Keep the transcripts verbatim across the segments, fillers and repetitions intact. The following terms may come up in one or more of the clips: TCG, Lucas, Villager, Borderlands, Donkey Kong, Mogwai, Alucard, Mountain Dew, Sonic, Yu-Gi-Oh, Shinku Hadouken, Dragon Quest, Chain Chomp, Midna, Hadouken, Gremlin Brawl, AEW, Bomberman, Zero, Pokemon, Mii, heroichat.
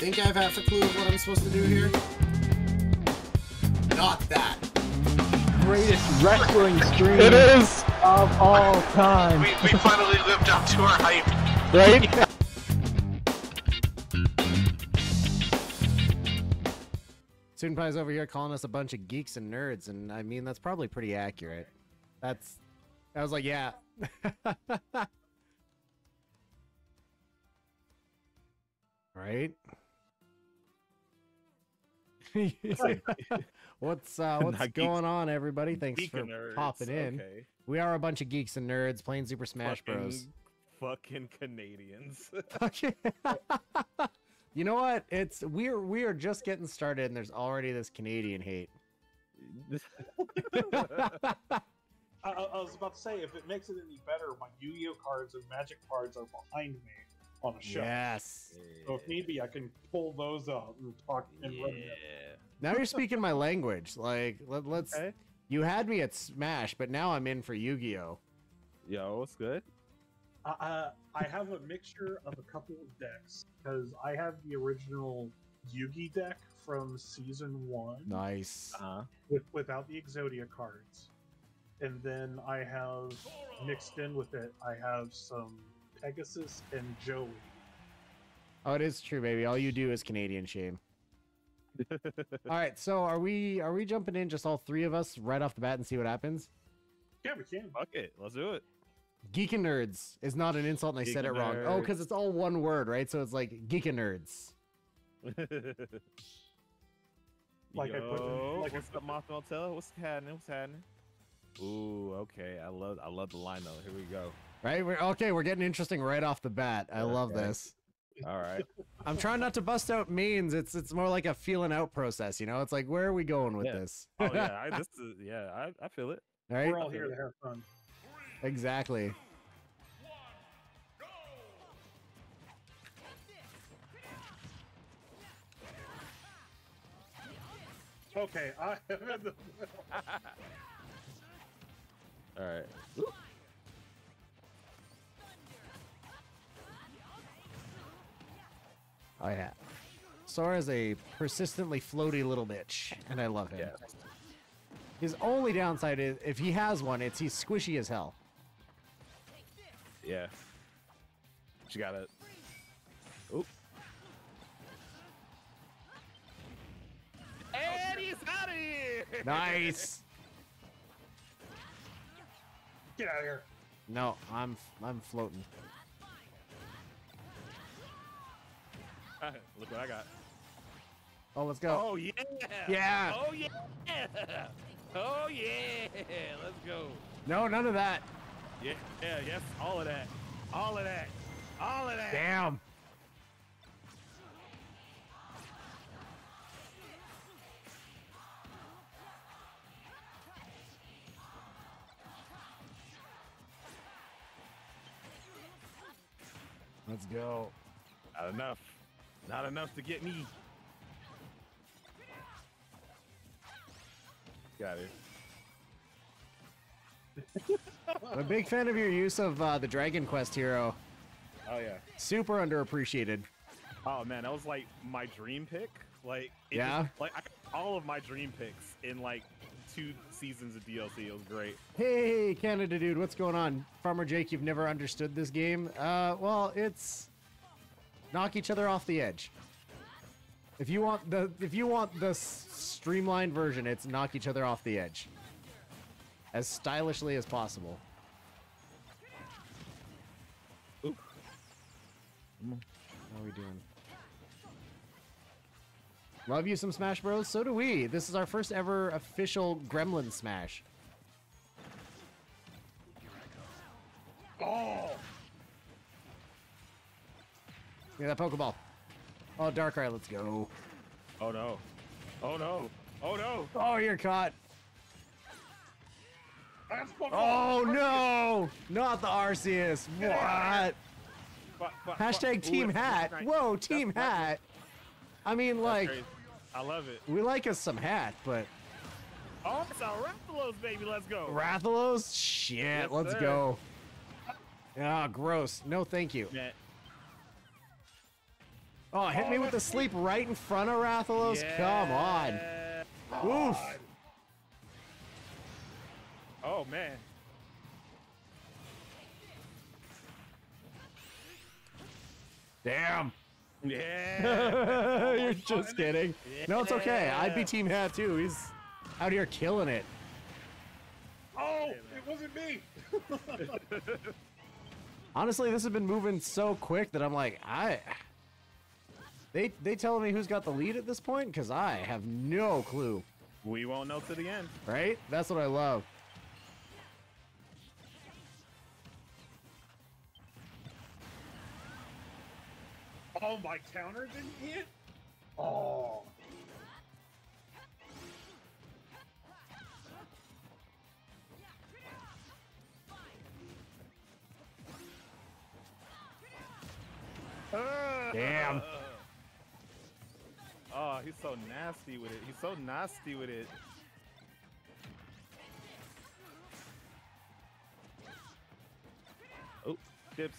Think I have half a clue of what I'm supposed to do here? Not that. Greatest wrestling stream it is of all time. We, we finally lived up to our hype. Right? Yeah. Student Pai's over here calling us a bunch of geeks and nerds, and I mean, that's probably pretty accurate. That's, I was like, yeah. Right? What's uh, what's going on, everybody? Thanks for popping in. Okay. We are a bunch of geeks and nerds playing Super Smash fucking, Bros. Fucking Canadians. You know what? It's we're we are just getting started, and there's already this Canadian hate. I, I was about to say, if it makes it any better, my Yu-Gi-Oh cards and Magic cards are behind me on a show. Yes. Yeah. So if maybe I can pull those up and talk and yeah. Now you're speaking my language. Like let, let's okay. You had me at Smash, but now I'm in for Yu-Gi-Oh. Yo, what's good? Uh, I have a mixture of a couple of decks because I have the original Yu-Gi deck from season one. Nice. Uh-huh. With without the Exodia cards, and then I have mixed in with it. I have some Pegasus and Joey. Oh, it is true, baby. All you do is Canadian shame. All right, so are we are we jumping in just all three of us right off the bat and see what happens? Yeah, we can. Fuck it, let's do it. Geek and nerds is not an insult, and I geek said it wrong. Nerds. Oh, because it's all one word, right? So it's like geek and nerds. Like Yo, I put in, like what's I put the Mothman tell? What's happening? What's happening? Ooh, okay. I love I love the line though. Here we go. Right? We're okay, we're getting interesting right off the bat. I okay. love this. Alright. I'm trying not to bust out means. It's it's more like a feeling out process, you know? It's like, where are we going with yeah. this? Oh yeah, I this is yeah, I, I feel it. All right? We're all here to have fun. Exactly. Three, two, one, go. Okay, I am in the All right. Ooh. Oh yeah, Sora's a persistently floaty little bitch, and I love him. Yeah. His only downside is, if he has one, it's he's squishy as hell. Yeah. She got it. Oop. And he's out of here! Nice! Get out of here. No, I'm I'm floating. Look what I got. Oh, let's go. Oh, yeah. Yeah. Oh, yeah. Oh, yeah. Let's go. No, none of that. Yeah, yeah, yes. All of that. All of that. All of that. Damn. Let's go. Not enough. Not enough to get me. Got it. I'm a big fan of your use of uh, the Dragon Quest hero. Oh yeah. Super underappreciated. Oh man, that was like my dream pick. Like it yeah. Just, like I, all of my dream picks in like two seasons of D L C. It was great. Hey, Canada dude, what's going on? Farmer Jake, you've never understood this game. Uh, well, it's knock each other off the edge. If you want the if you want the streamlined version, it's knock each other off the edge as stylishly as possible. Ooh. How are we doing? Love you some Smash Bros. So do we. This is our first ever official Gremlin Smash. Oh. Look at that Pokeball. Oh, Darkrai, let's go. Oh, no. Oh, no. Oh, no. Oh, you're caught. Oh, no. Not the Arceus. What? But, but, Hashtag but, Team ooh, Hat. Nice. Whoa, Team That's Hat. Nice. I mean, like. I love it. We like us some hat, but. Oh, it's our Rathalos, baby. Let's go. Rathalos? Shit, yes, let's sir. go. Ah, oh, gross. No, thank you. Yeah. Oh, hit oh, me with the sleep right in front of Rathalos. Yeah. Come on. God. Oof. Oh, man. Damn. Yeah. You're just kidding. Yeah. No, it's okay. I'd be Team Hat, too. He's out here killing it. Oh, it wasn't me. Honestly, this has been moving so quick that I'm like, I... They, they telling me who's got the lead at this point? Because I have no clue. We won't know to the end. Right? That's what I love. Oh, my counter didn't hit? Oh. Damn. Oh, he's so nasty with it. He's so nasty with it. Oh, dips.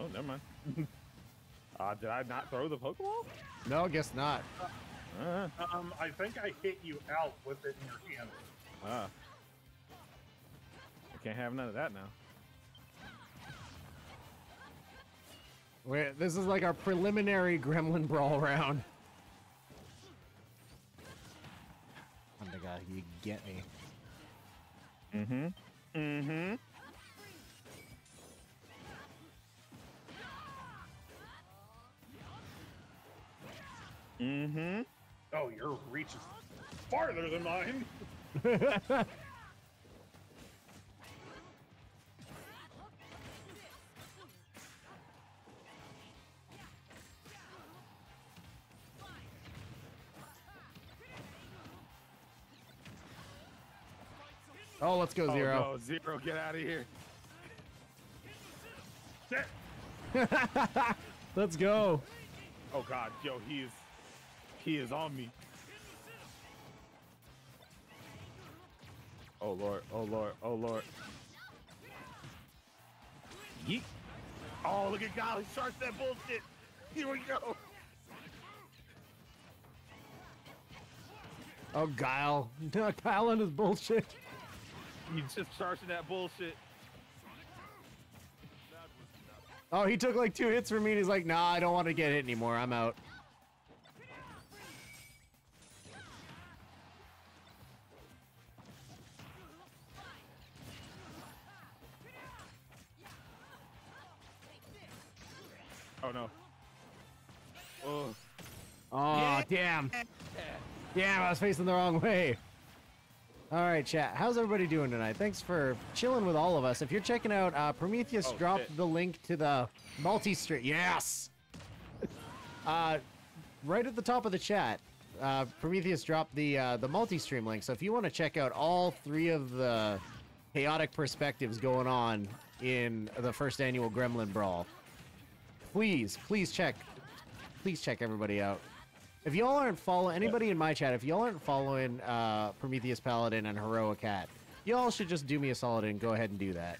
Oh, never mind. uh, did I not throw the Pokeball? No, I guess not. Uh, uh, um, I think I hit you out with it in your hand. Ah. I can't have none of that now. Wait, this is like our preliminary Gremlin Brawl round. Oh my god, you get me. Mm-hmm. Mm-hmm. Mm-hmm. Oh, your reach is farther than mine. Oh, let's go, Zero. Oh, no, Zero, get out of here. Let's go. Oh, God. Yo, he is... He is on me. Oh lord, oh lord, oh lord. Yeet. Oh, look at Guile, he starts that bullshit. Here we go. Oh, Guile. Guile and his bullshit. He's just charging that bullshit. Oh, he took like two hits from me and he's like, nah, I don't want to get hit anymore. I'm out. Oh no. Oh. Oh, yeah. Damn. Damn, I was facing the wrong way. All right, chat. How's everybody doing tonight? Thanks for chilling with all of us. If you're checking out, uh, Prometheus oh, dropped shit. the link to the multi-stream. Yes! uh, right at the top of the chat, uh, Prometheus dropped the, uh, the multi-stream link. So if you want to check out all three of the chaotic perspectives going on in the first annual Gremlin Brawl, Please, please check, please check everybody out. If y'all aren't following, anybody in my chat, if y'all aren't following uh, Prometheus Paladin and Heroic Cat, y'all should just do me a solid and go ahead and do that.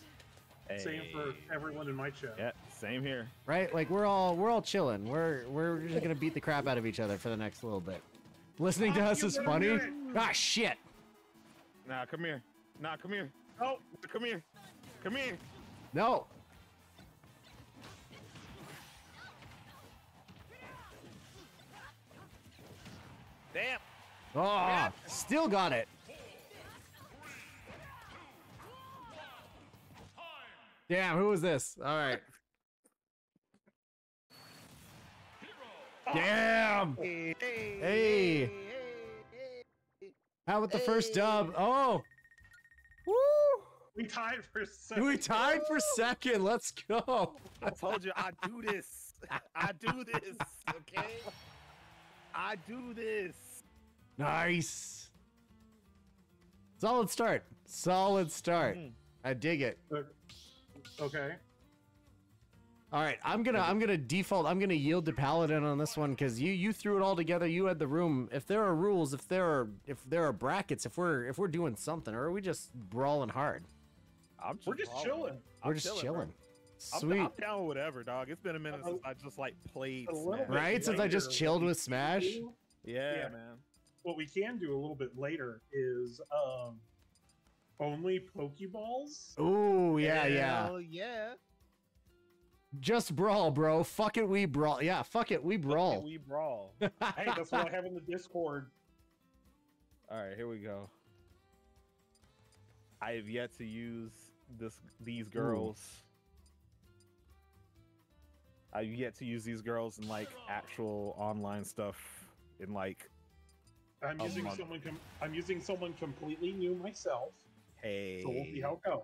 Hey. Same for everyone in my chat. Yeah, same here. Right? Like we're all we're all chilling. We're we're just gonna beat the crap out of each other for the next little bit. Listening oh, to us is funny. Ah, shit. Nah, come here. Nah, come here. Oh, come here. Come here. No. Damn. Oh, yeah. Still got it. Damn, who was this? All right. Damn. Hey. Hey. How about the hey. first dub? Oh. Woo. We tied for second. We tied Woo. for second. Let's go. I told you I do this. I do this. Okay. I do this. Nice. Solid start. Solid start. Mm-hmm. I dig it. Okay. All right, I'm gonna I'm gonna default. I'm gonna yield to Paladin on this one because you you threw it all together. You had the room. If there are rules, if there are if there are brackets, if we're if we're doing something, or are we just brawling hard? I'm just we're just brawling. chilling. We're I'm just chilling. chilling. Sweet. I'm, I'm down with whatever, dog. It's been a minute since I just like played Smash. Right? Since I just chilled with Smash? Yeah, yeah, man. What we can do a little bit later is um, only Pokeballs. Ooh, yeah, yeah. Hell yeah. Just brawl, bro. Fuck it, we brawl. Yeah, fuck it, we brawl. Fuck it, we brawl. Hey, that's what I have in the Discord. All right, here we go. I have yet to use this. These girls. Ooh. I've yet to use these girls in like actual online stuff. In like, I'm using month. someone. Com I'm using someone completely new myself. Hey, so we'll see how it goes.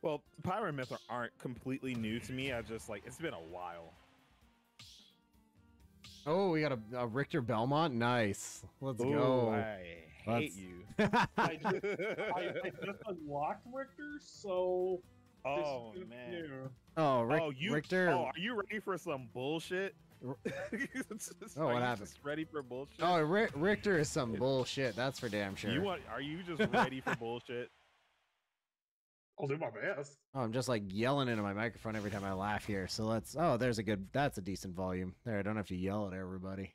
Well, Pyro and Myth aren't completely new to me. I just like, it's been a while. Oh, we got a, a Richter Belmont. Nice. Let's Ooh, go. I hate Let's... you. I, just, I, I just unlocked Richter, so. Oh, this man. New. Oh, Rick, oh, you, Richter. Oh, are you ready for some bullshit? just, oh, what happened? Ready for bullshit? Oh, R Richter is some bullshit. That's for damn sure. You want, are you just ready for bullshit? I'll do my best. Oh, I'm just like yelling into my microphone every time I laugh here. So let's. Oh, there's a good. That's a decent volume. There, I don't have to yell at everybody.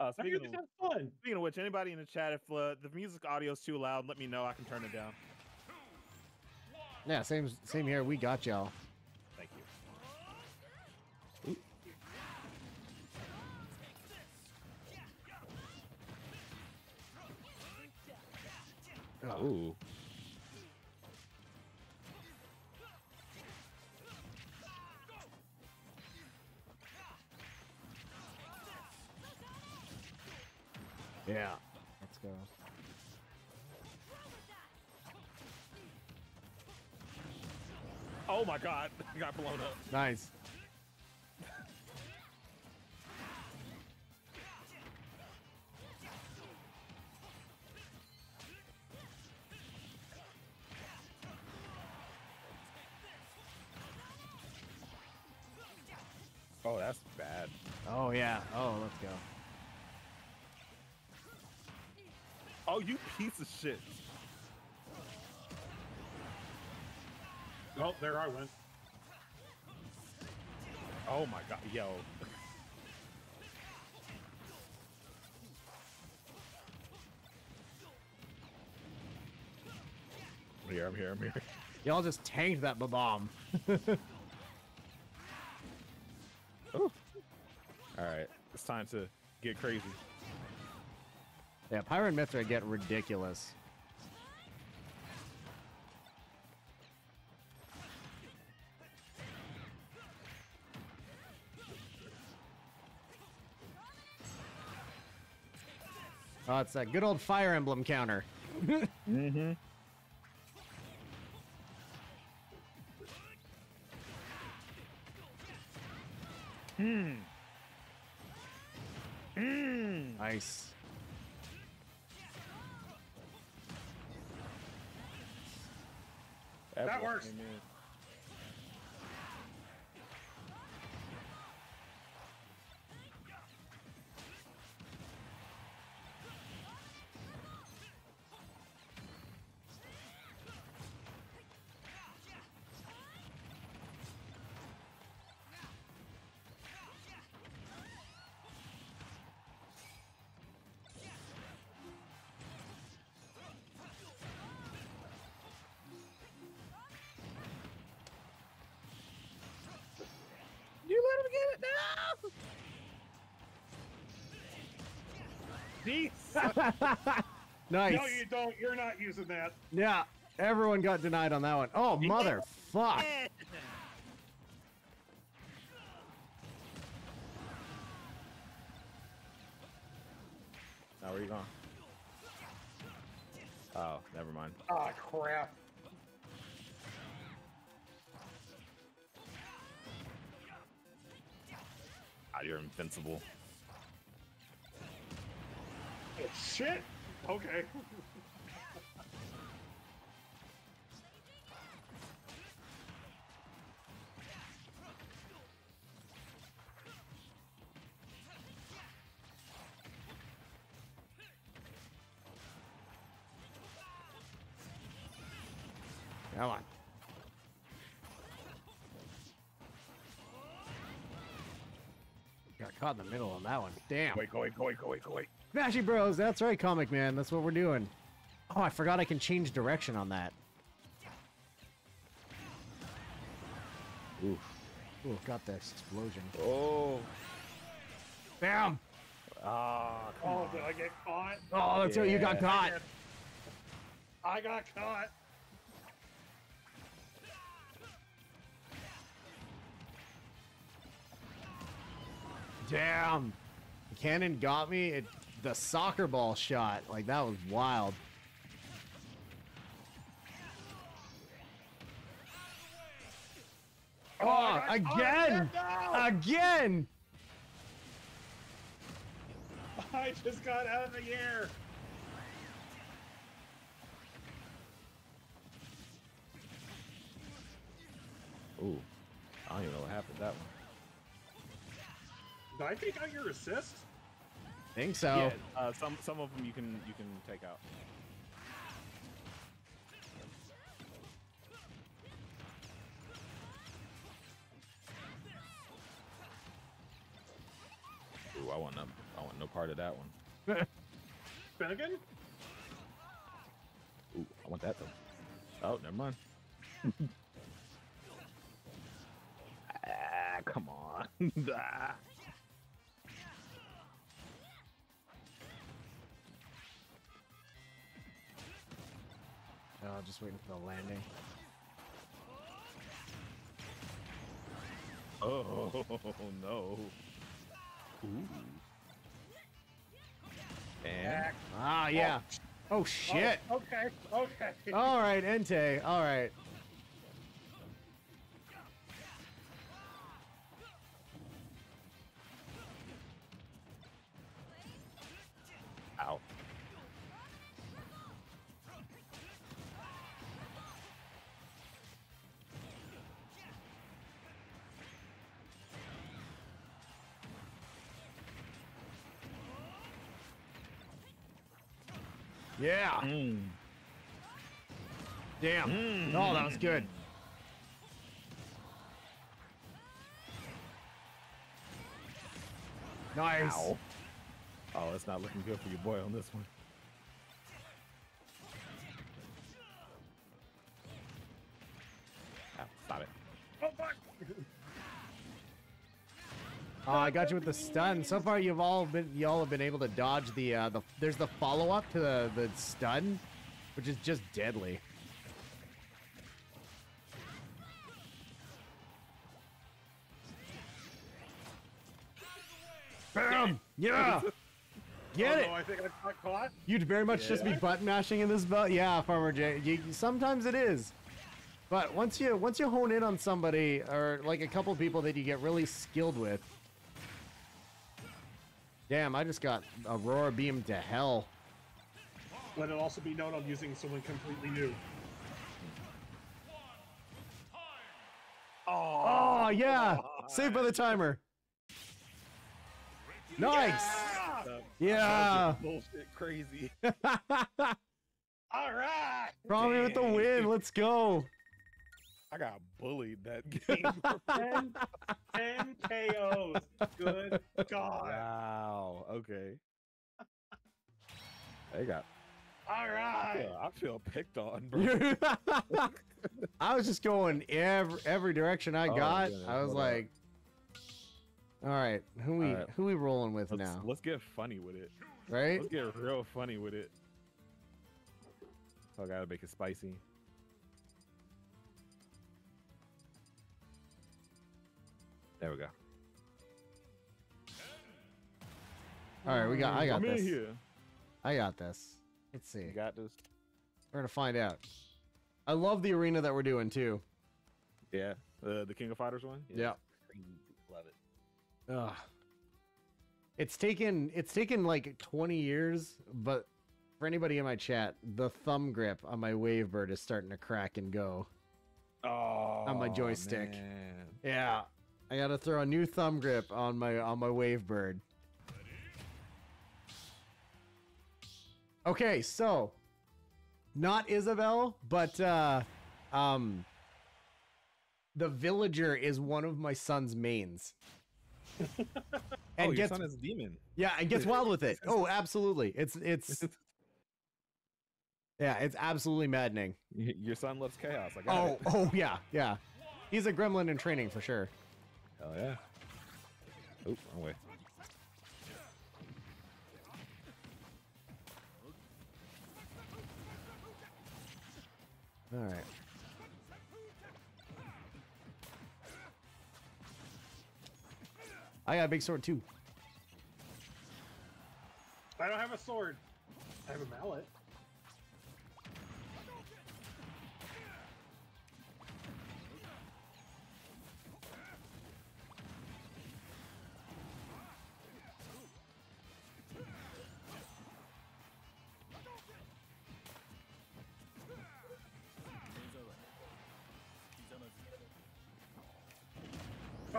Uh, speaking, of, fun. speaking of which, anybody in the chat, if uh, the music audio is too loud, let me know. I can turn it down. Yeah, same, same here. We got y'all. Thank you. Ooh. Oh. Ooh. Yeah, let's go. Oh my god, I got blown up. Nice. Oh, that's bad. Oh yeah, oh, let's go. Oh, you piece of shit. Oh, there I went. Oh my god, yo. I'm here, I'm here, I'm here. Y'all just tanked that ba-bomb. All right, it's time to get crazy. Yeah, Pyro and Mithra get ridiculous. Oh, it's that good old Fire Emblem counter. Mm-hmm. Hmm. Mm. Nice. That, that works. Nice. No, you don't. You're not using that. Yeah, everyone got denied on that one. Oh, mother fuck. Now, where are you going? Oh, never mind. Oh, crap. Ah, you're invincible. Oh, shit. Okay. Come on. Got caught in the middle on that one. Damn. Wait, go away, go away, go away, go away. Smashy Bros, that's right, Comic Man. That's what we're doing. Oh, I forgot I can change direction on that. Oof. Ooh, got this explosion. Oh. Bam! Oh, oh on. Did I get caught? Oh, that's yeah. Right, you got caught. I got caught. Damn! The cannon got me. It, the soccer ball shot. Like, that was wild. Oh, oh again! Oh, again! I just got out of the air. Ooh. I don't even know what happened to that one. Did I take out your assist? I think so. Yeah, uh, some some of them you can you can take out. Ooh, I want no I want no part of that one. Finnegan? Ooh, I want that though. Oh, never mind. Ah, come on. Ah. Oh, just waiting for the landing. Oh no! Ooh. And ah, yeah. Oh, oh shit. Oh, okay. Okay. All right, Entei. All right. Ow. Yeah. Mm. Damn. Mm. Oh, that was good. Nice. Ow. Oh, it's not looking good for your boy on this one. Oh, stop it. Oh, fuck. Oh, I got you with the stun. So far, you've all been y'all have been able to dodge the uh, the. There's the follow up to the the stun, which is just deadly. Bam! Yeah. Get oh, it. No, I think I got caught. You'd very much yeah. just be button mashing in this belt. Yeah, Farmer J. You, sometimes it is. But once you once you hone in on somebody or like a couple people that you get really skilled with. Damn, I just got Aurora Beam to hell. Let it also be known I'm using someone completely new. Oh, oh yeah! God. Saved by the timer. Nice! Yeah! yeah. Bullshit crazy. Alright! Probably with the win, let's go! I got bullied that game. ten, ten K Os. Good God. Wow. Okay. They got. All right. I feel, I feel picked on, bro. I was just going every every direction I got. Oh, I was Hold like, on. all right, who we right. who we rolling with let's, now? Let's get funny with it, right? Let's get real funny with it. So I gotta make it spicy. There we go. All right, we got. I got I'm this. In here. I got this. Let's see. You got this. We're gonna find out. I love the arena that we're doing too. Yeah, uh, the King of Fighters one. Yeah. yeah. Love it. Ugh. It's taken. It's taken like twenty years, but for anybody in my chat, the thumb grip on my Wavebird is starting to crack and go. Oh. On my joystick. Man. Yeah. I gotta throw a new thumb grip on my on my Wavebird. Okay, so not Isabel, but uh, um, the villager is one of my son's mains, and and your gets son is a demon. Yeah, it gets wild with it. Oh, absolutely. It's it's yeah, it's absolutely maddening. Your son loves chaos. I got oh, it. oh yeah, yeah. He's a gremlin in training for sure. Hell yeah. Oh, wrong way. All right. I got a big sword too. I don't have a sword. I have a mallet. Oh,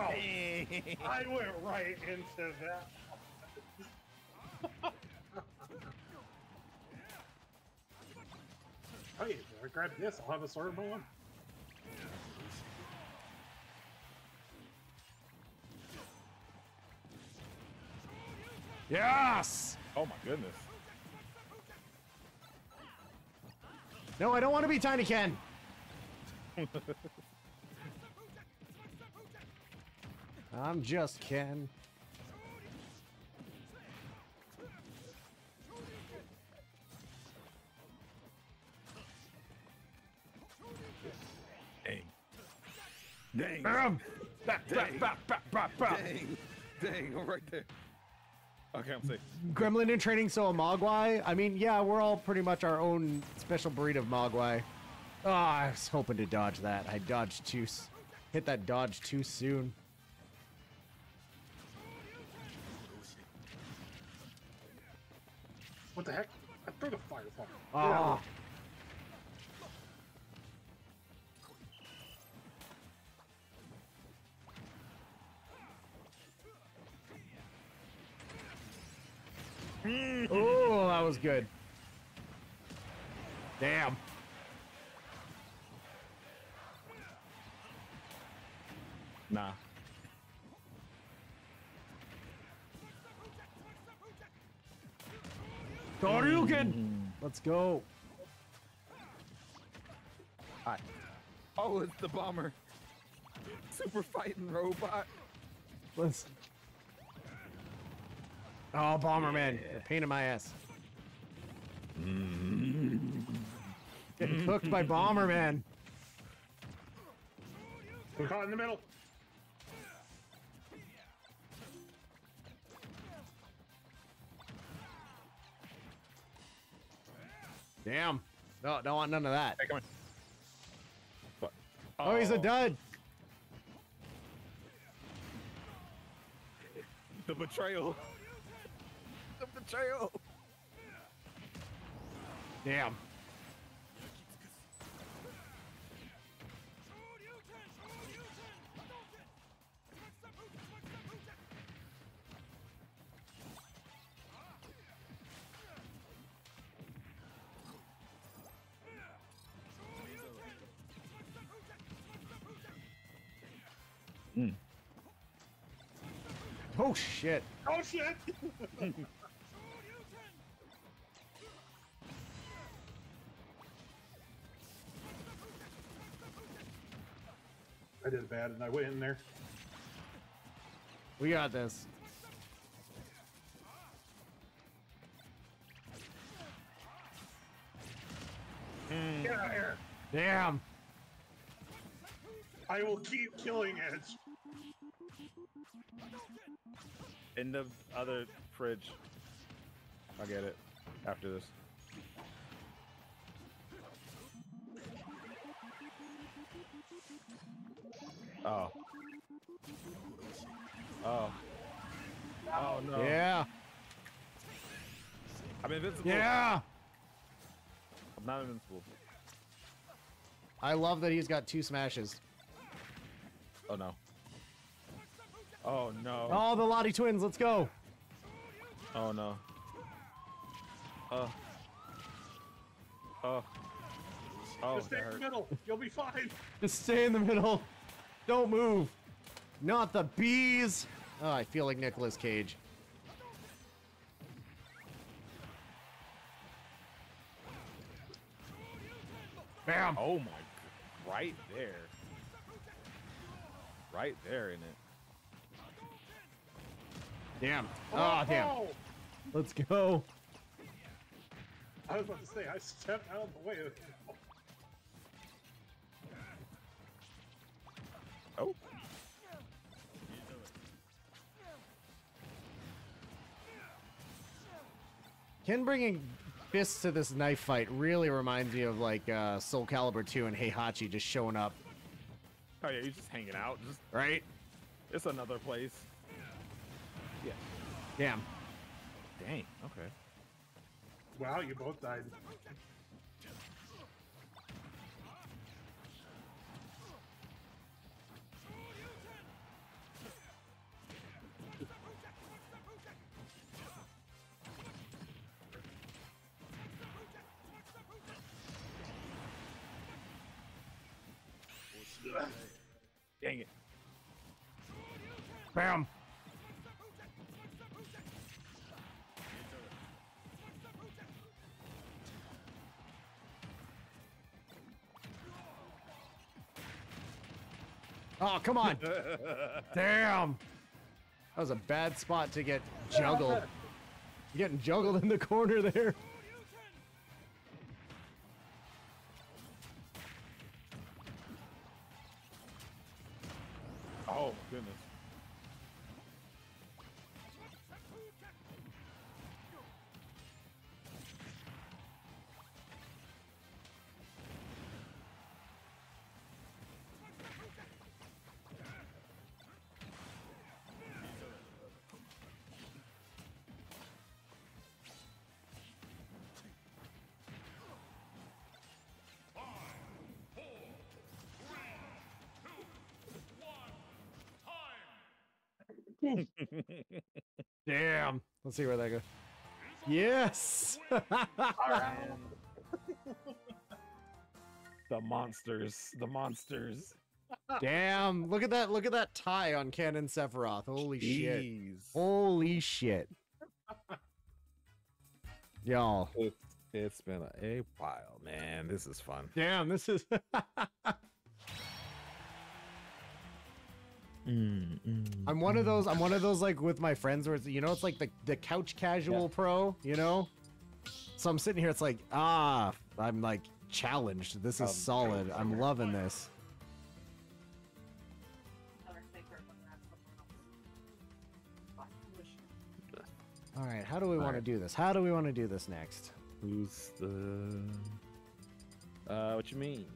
I went right into that. Hey, if I grab this, I'll have a sword in my one. Yes! Oh my goodness. No, I don't want to be Tiny Ken. I'm just Ken. Dang. Dang. Bam. Bap, bap, bap, bap, bap, bap. Dang. Dang. I'm right there. Okay, I'm safe. Gremlin in training, so a Mogwai. I mean, yeah, we're all pretty much our own special breed of Mogwai. Oh, I was hoping to dodge that. I dodged too. Hit that dodge too soon. What the heck? I threw the fireball. Oh. Mm. Oh, that was good. Damn. Nah. Toryuken! Let's go. Hi. Oh, it's the bomber. Super fighting robot. Listen. Oh, Bomberman. Yeah. Pain in my ass. Mm. Getting cooked by Bomberman. We're caught in the middle. Damn. No, don't want none of that. Hey, come on. Oh. oh, he's a dud. The betrayal. The betrayal. Damn. Mm. Oh shit! Oh shit! I did bad and I went in there. We got this. Mm. Get out of here! Damn! I will keep killing it. In the other fridge. I'll get it after this. Oh. Oh. Oh no. Yeah. I'm invincible. Yeah. I'm not invincible. I love that he's got two smashes. Oh no. Oh no. Oh, the Lottie twins, let's go. Oh no. Oh. Oh. Oh. Just stay in the middle. You'll be fine. Just stay in the middle. Don't move. Not the bees. Oh, I feel like Nicolas Cage. Bam! Oh my, right there. Right there in it. Damn. Oh, oh damn. Oh. Let's go. I was about to say, I stepped out of the way. Oh. Ken bringing fists to this knife fight really reminds me of like uh, Soul Calibur two and Heihachi just showing up. Oh yeah, he's just hanging out. Just, right? It's another place. Yeah. Damn. Dang, okay. Wow, you both died. Dang it. Bam! Oh, come on. Damn. That was a bad spot to get juggled. You're getting juggled in the corner there. Oh, my goodness. Damn. Let's see where that goes. Yes. The monsters. The monsters. Damn. Look at that. Look at that tie on Ken and Sephiroth. Holy Jeez. Shit. Holy shit. Y'all. It, it's been a, a while, man. This is fun. Damn. This is. Mm, mm, I'm one of those. I'm one of those like with my friends where it's, you know, it's like the the couch casual yeah. pro, you know. So I'm sitting here. It's like ah, I'm like challenged. This is um, solid. I'm loving this. All right, how do we want right. to do this? How do we want to do this next? Who's the? Uh, what you mean?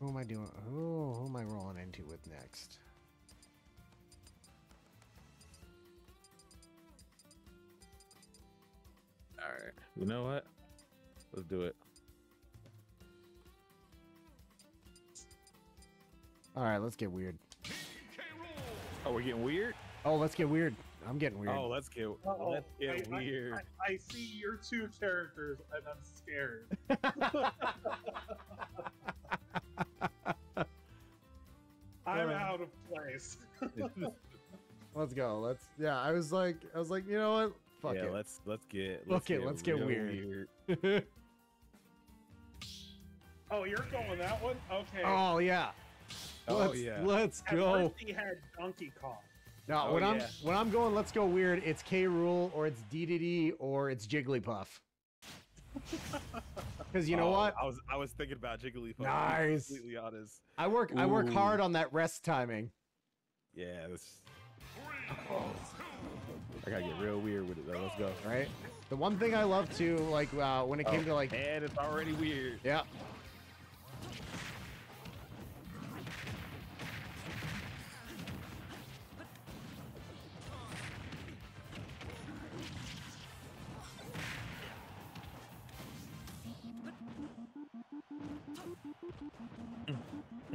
Who am I doing? Oh, who am I rolling into with next? All right. You know what? Let's do it. All right. Let's get weird. Oh, we're getting weird? Oh, let's get weird. I'm getting weird. Oh, let's get, Uh-oh. let's get I, weird. I, I, I see your two characters, and I'm scared. I'm out of place. Let's go. Let's. Yeah, I was like, I was like, you know what? Fuck yeah, it. Let's let's get. Let's Fuck get it. Let's get weird. weird. Oh, you're going that one? Okay. Oh yeah. Oh let's, yeah. Let's go. At first he had Donkey Kong. No, oh, when yeah. I'm when I'm going, let's go weird. It's K. Rool or it's Dedede or it's Jigglypuff. Because you know oh, what? I was I was thinking about Jigglypuff. Nice. To be completely honest. I work Ooh. I work hard on that rest timing. Yeah. That's... Oh. I gotta get real weird with it though. Let's go. Right. The one thing I love too, like uh, when it came oh, to like. And it's already weird. Yeah.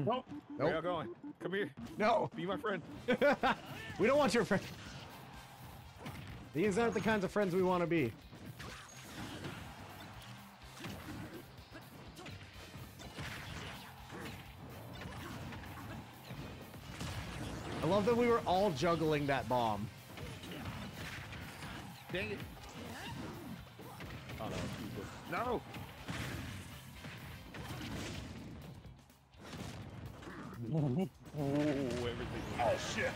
Nope. Nope. Where y'all going? Come here. No. Be my friend. We don't want your friend. These aren't the kinds of friends we want to be. love that we were all juggling that bomb. Dang it. Oh no. No! Oh, everything. Oh shit!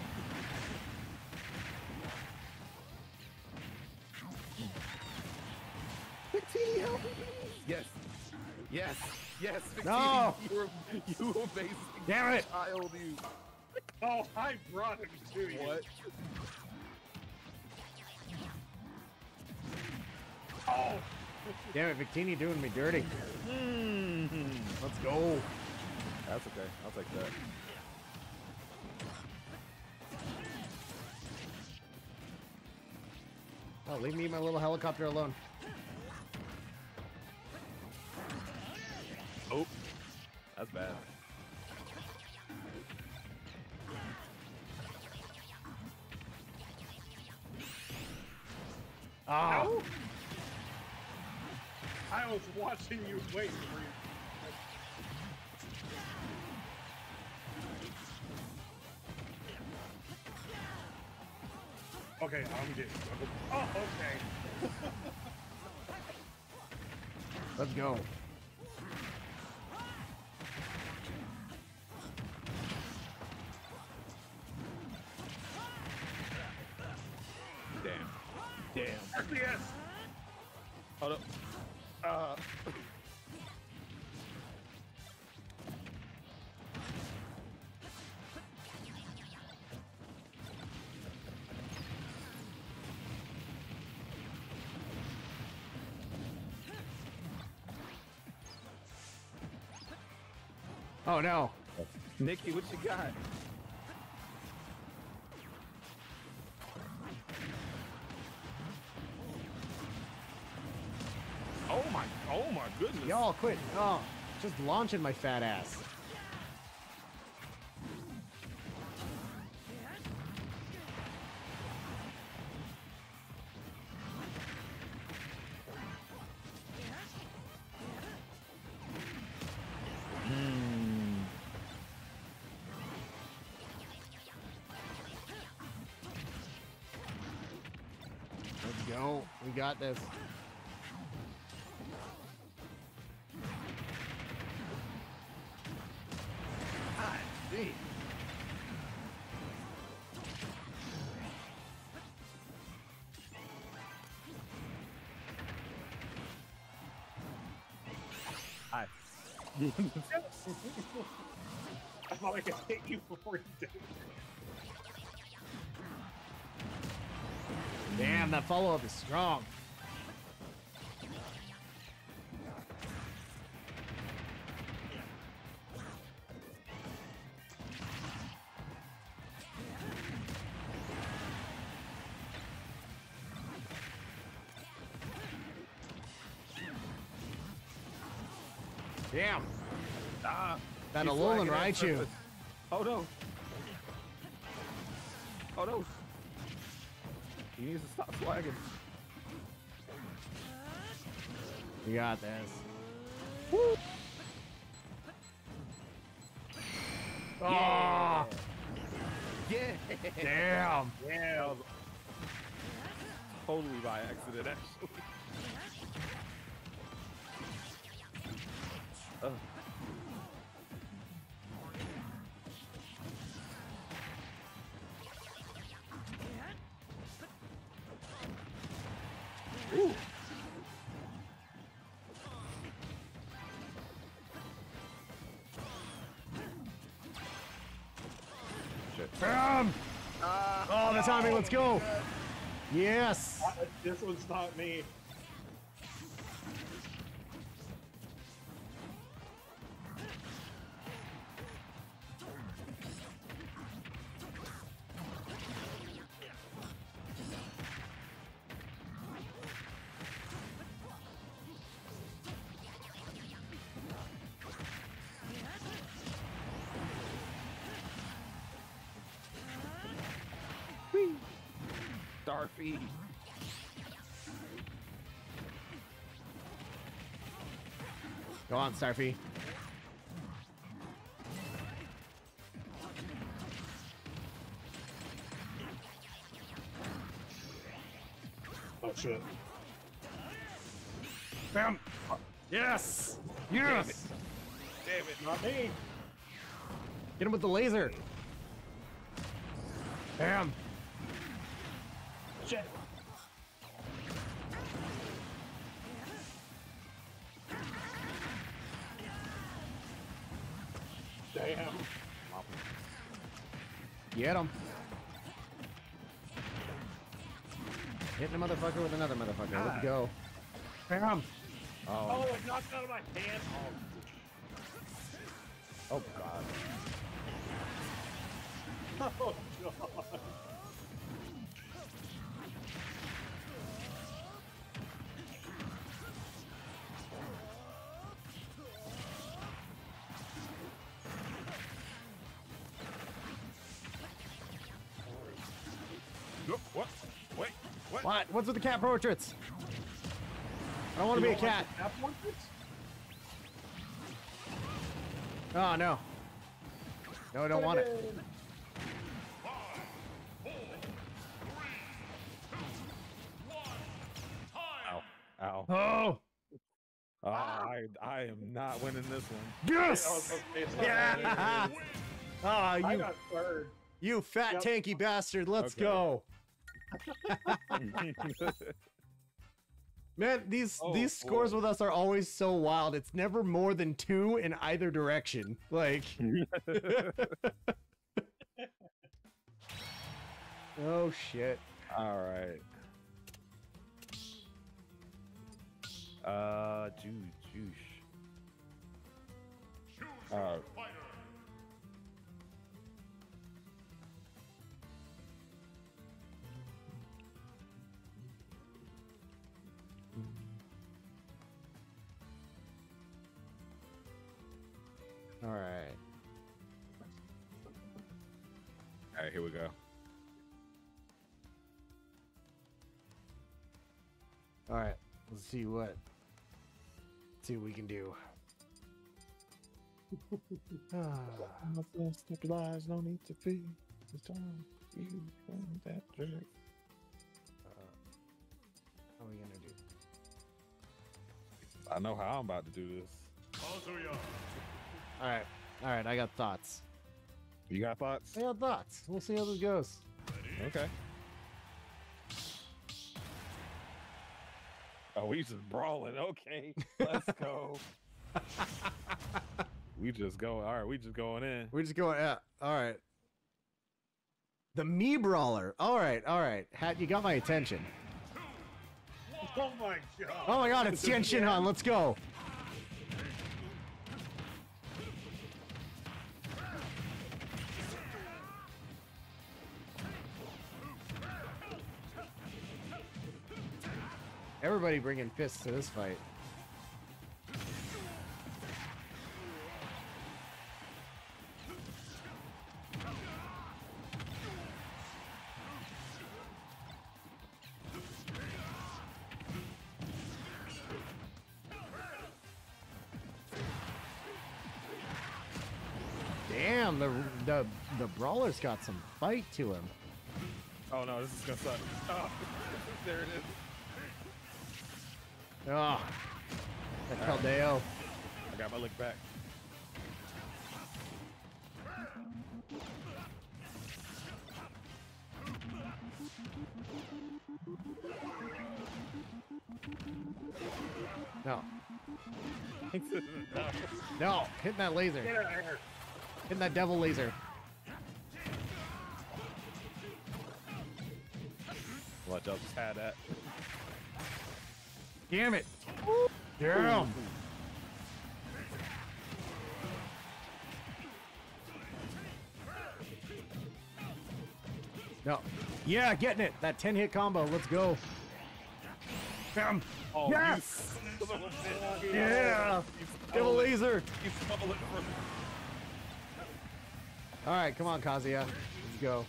Victini, help me! Yes! Yes! Yes! Victini, no! You were, you amazing. Damn it! Child, you. Oh, I brought him to you. What? Oh! Damn it, Victini doing me dirty. Mm-hmm. Let's go. That's okay. I'll take that. Oh, leave me my little helicopter alone. Oh, that's bad. Oh! No. I was watching you wait for you. Okay, I'm getting. Oh, okay. Let's go. Damn. Damn. F P S! Hold up. Uh. Oh no. Nikki, what you got? Oh my, oh my goodness. Y'all quit. Oh, just launching my fat ass. Go. We got this. I see. I. I thought I could hit you before you did. Damn, that follow-up is strong. Damn. Ah, that Alolan Raichu. Oh no. Oh no. He needs to stop flagging. You got this. Woo! Yeah. Oh! Yeah! Damn! Yeah! Totally by accident, actually. Oh. Ooh. Shit. Bam! Uh, oh, the timing, oh, let's go! Good. Yes! Uh, this one's not me. Darfy. Go on, Starfy. Oh shit. Bam! Yes! Yes! Damn it. Damn it. Not me! Get him with the laser! Bam! Shit! Damn! Get him! Hitting a motherfucker with another motherfucker. God. Let's go. Bam! Oh, oh it knocked out of my hand! Oh, oh god. Oh god. Nope, what? Wait, what? What? What's with the cat portraits? I don't want to be a cat. Cat portraits? Oh no. No, I don't want it. Five, four, three, two, one, time. Ow. Ow. Oh! Oh, I I am not winning this one. Yes! Yeah! Ah, you I got third. You fat yep. tanky bastard, let's okay. go. Man, these oh, these scores boy. with us are always so wild. It's never more than two in either direction. Like, oh shit! All right. Uh, juice, juice. Uh, All right. All right, here we go. All right, let's see what let's see what we can do. Stabilize, no need to be. Just don't you that trick. How are we gonna do? I know how I'm about to do this. All right, all right. I got thoughts. You got thoughts? I got thoughts. We'll see how this goes. Ready? Okay. Oh, we just brawling. Okay, let's go. we just go. All right, we just going in. We're just going out. All right. The Mii brawler. All right, all right. Hat, you got my attention. Oh my god! Oh my god! It's Tien Shinhan. Let's go. Everybody bringing fists to this fight. Damn, the the the brawler's got some fight to him. Oh no, this is gonna suck. Oh, there it is. Oh, that Caldeo. Right. I got my lick back. No. no. No, hitting that laser. Get out of here. Hitting that devil laser. Watch out, just had that. Damn it! Damn! No. Yeah, getting it! That ten hit combo, let's go. Bam! Oh, yes! You... yeah! Devil laser! Alright, come on, Kazuya. Let's go.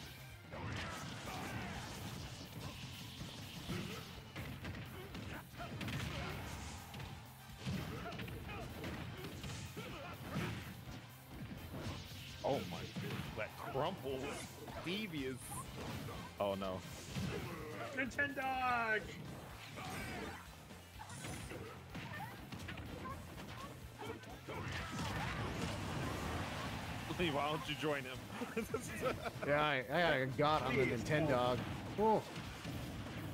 Oh my god, that crumple devious. Oh no. Nintendog! Lee, why don't you join him? Yeah, I, I got on the Nintendog. Whoa.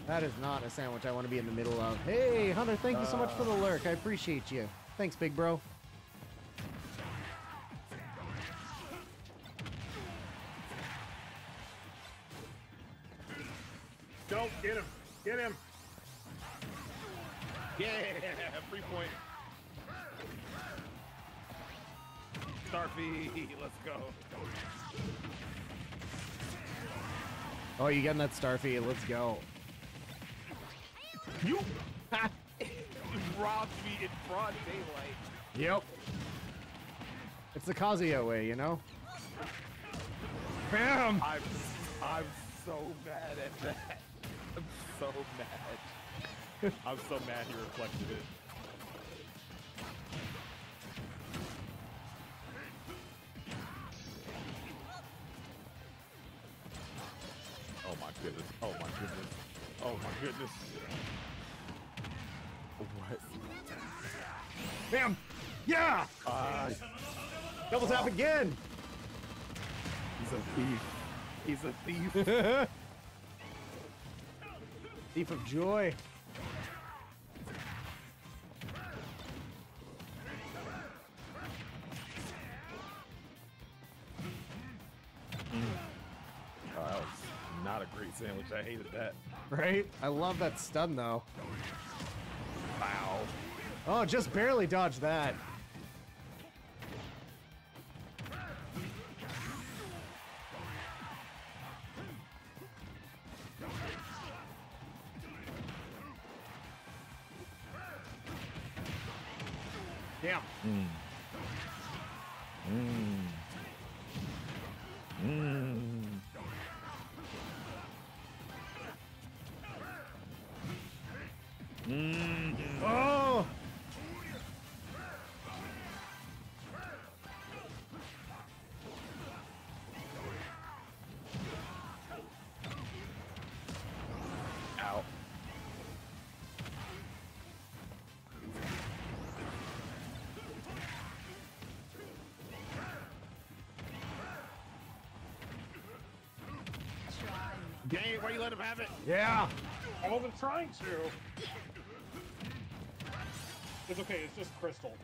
That is not a sandwich I want to be in the middle of. Hey, Hunter, thank you so much for the lurk. I appreciate you. Thanks, big bro. Go, get him. Get him. Yeah, free point. Starfy, let's go. Oh, you getting that Starfy? Let's go. You robbed me in broad daylight. Yep. It's the Kazuya way, you know. Bam! I'm I'm so mad at that. I'm so mad. I'm so mad he reflected it. Oh my goodness! Oh my goodness! Oh my goodness! What? Bam! Yeah! Uh, Double tap again! He's a thief. He's a thief. Thief of joy. Not a great sandwich. I hated that. Right? I love that stun though. Wow. Oh, just barely dodged that. Damn. Mm. Mm. Mm. Mm. Oh! Ow. Dang, why you let him have it? Yeah! I wasn't trying to. It's okay, it's just crystal.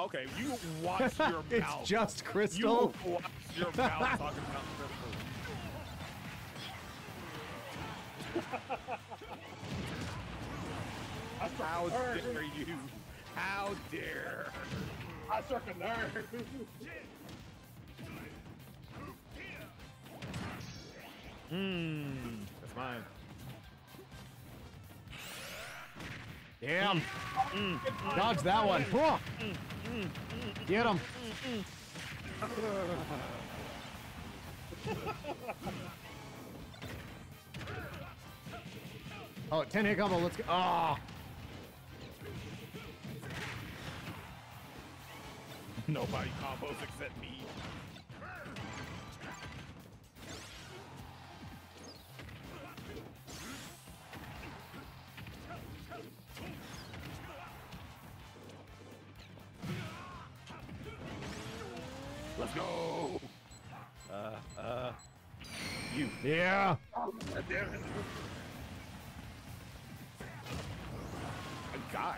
Okay, you watch your mouth. It's just crystal? You watch your mouth talking about crystal. How dare you? How dare? I struck a nerve. Mmm, that's mine. Damn! Mm. Mm. Dodge that one! Mm. Mm. Mm. Get him! Mm. Mm. Oh, ten hit combo, let's go! Oh. Nobody combos except me. Let's go! Uh, uh, you. Yeah! Oh, damn it. Oh, God.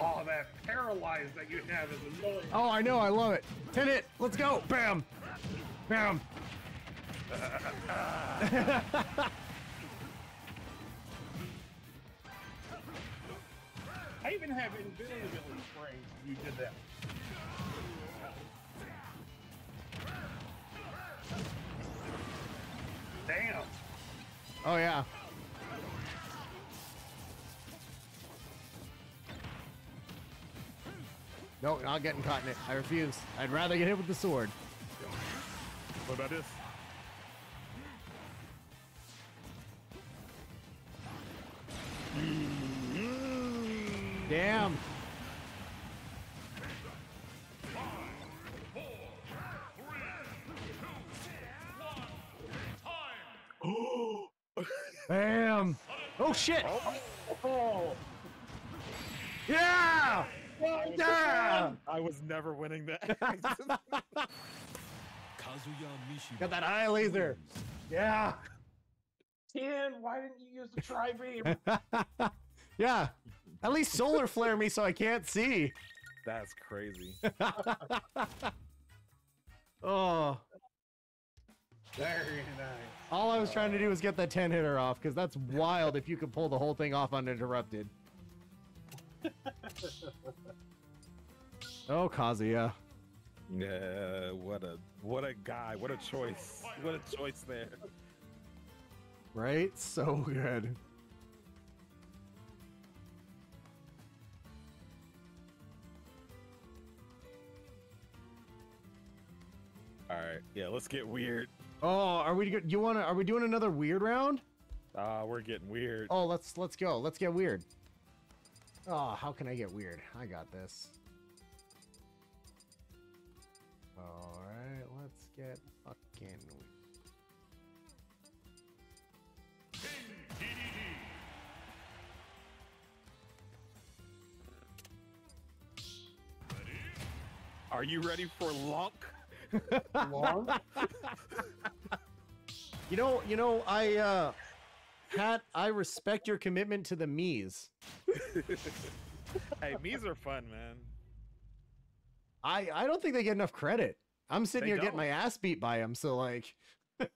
Oh, that paralyze that you have is annoying. Oh, I know, I love it. ten hit, let's go! Bam! Bam! I even have invisibility frames when you did that. Damn! Oh yeah. No, not getting caught in it. I refuse. I'd rather get hit with the sword. What about this? Damn. Five, four, three, Bam! Oh shit! Oh. Yeah! I yeah! I was never winning that. Got that eye laser. Yeah. Tim, why didn't you use the tri-beam? Yeah. At least solar flare me so I can't see. That's crazy. Oh. Very nice. All I was uh, trying to do was get that ten hitter off, because that's wild if you could pull the whole thing off uninterrupted. Oh, Kazuya. Yeah, what a what a guy, what a choice. What a choice there. Right? So good. All right. Yeah, let's get weird. Oh, are we good? You want to are we doing another weird round? Ah, uh, we're getting weird. Oh, let's let's go. Let's get weird. Oh, how can I get weird? I got this. All right, let's get fucking weird. Dedede. Ready? Are you ready for Lunk? Long? You know, you know, I, uh, Pat, I respect your commitment to the Mii's. Hey, Mii's are fun, man. I, I don't think they get enough credit. I'm sitting they here don't. getting my ass beat by them, so like. it,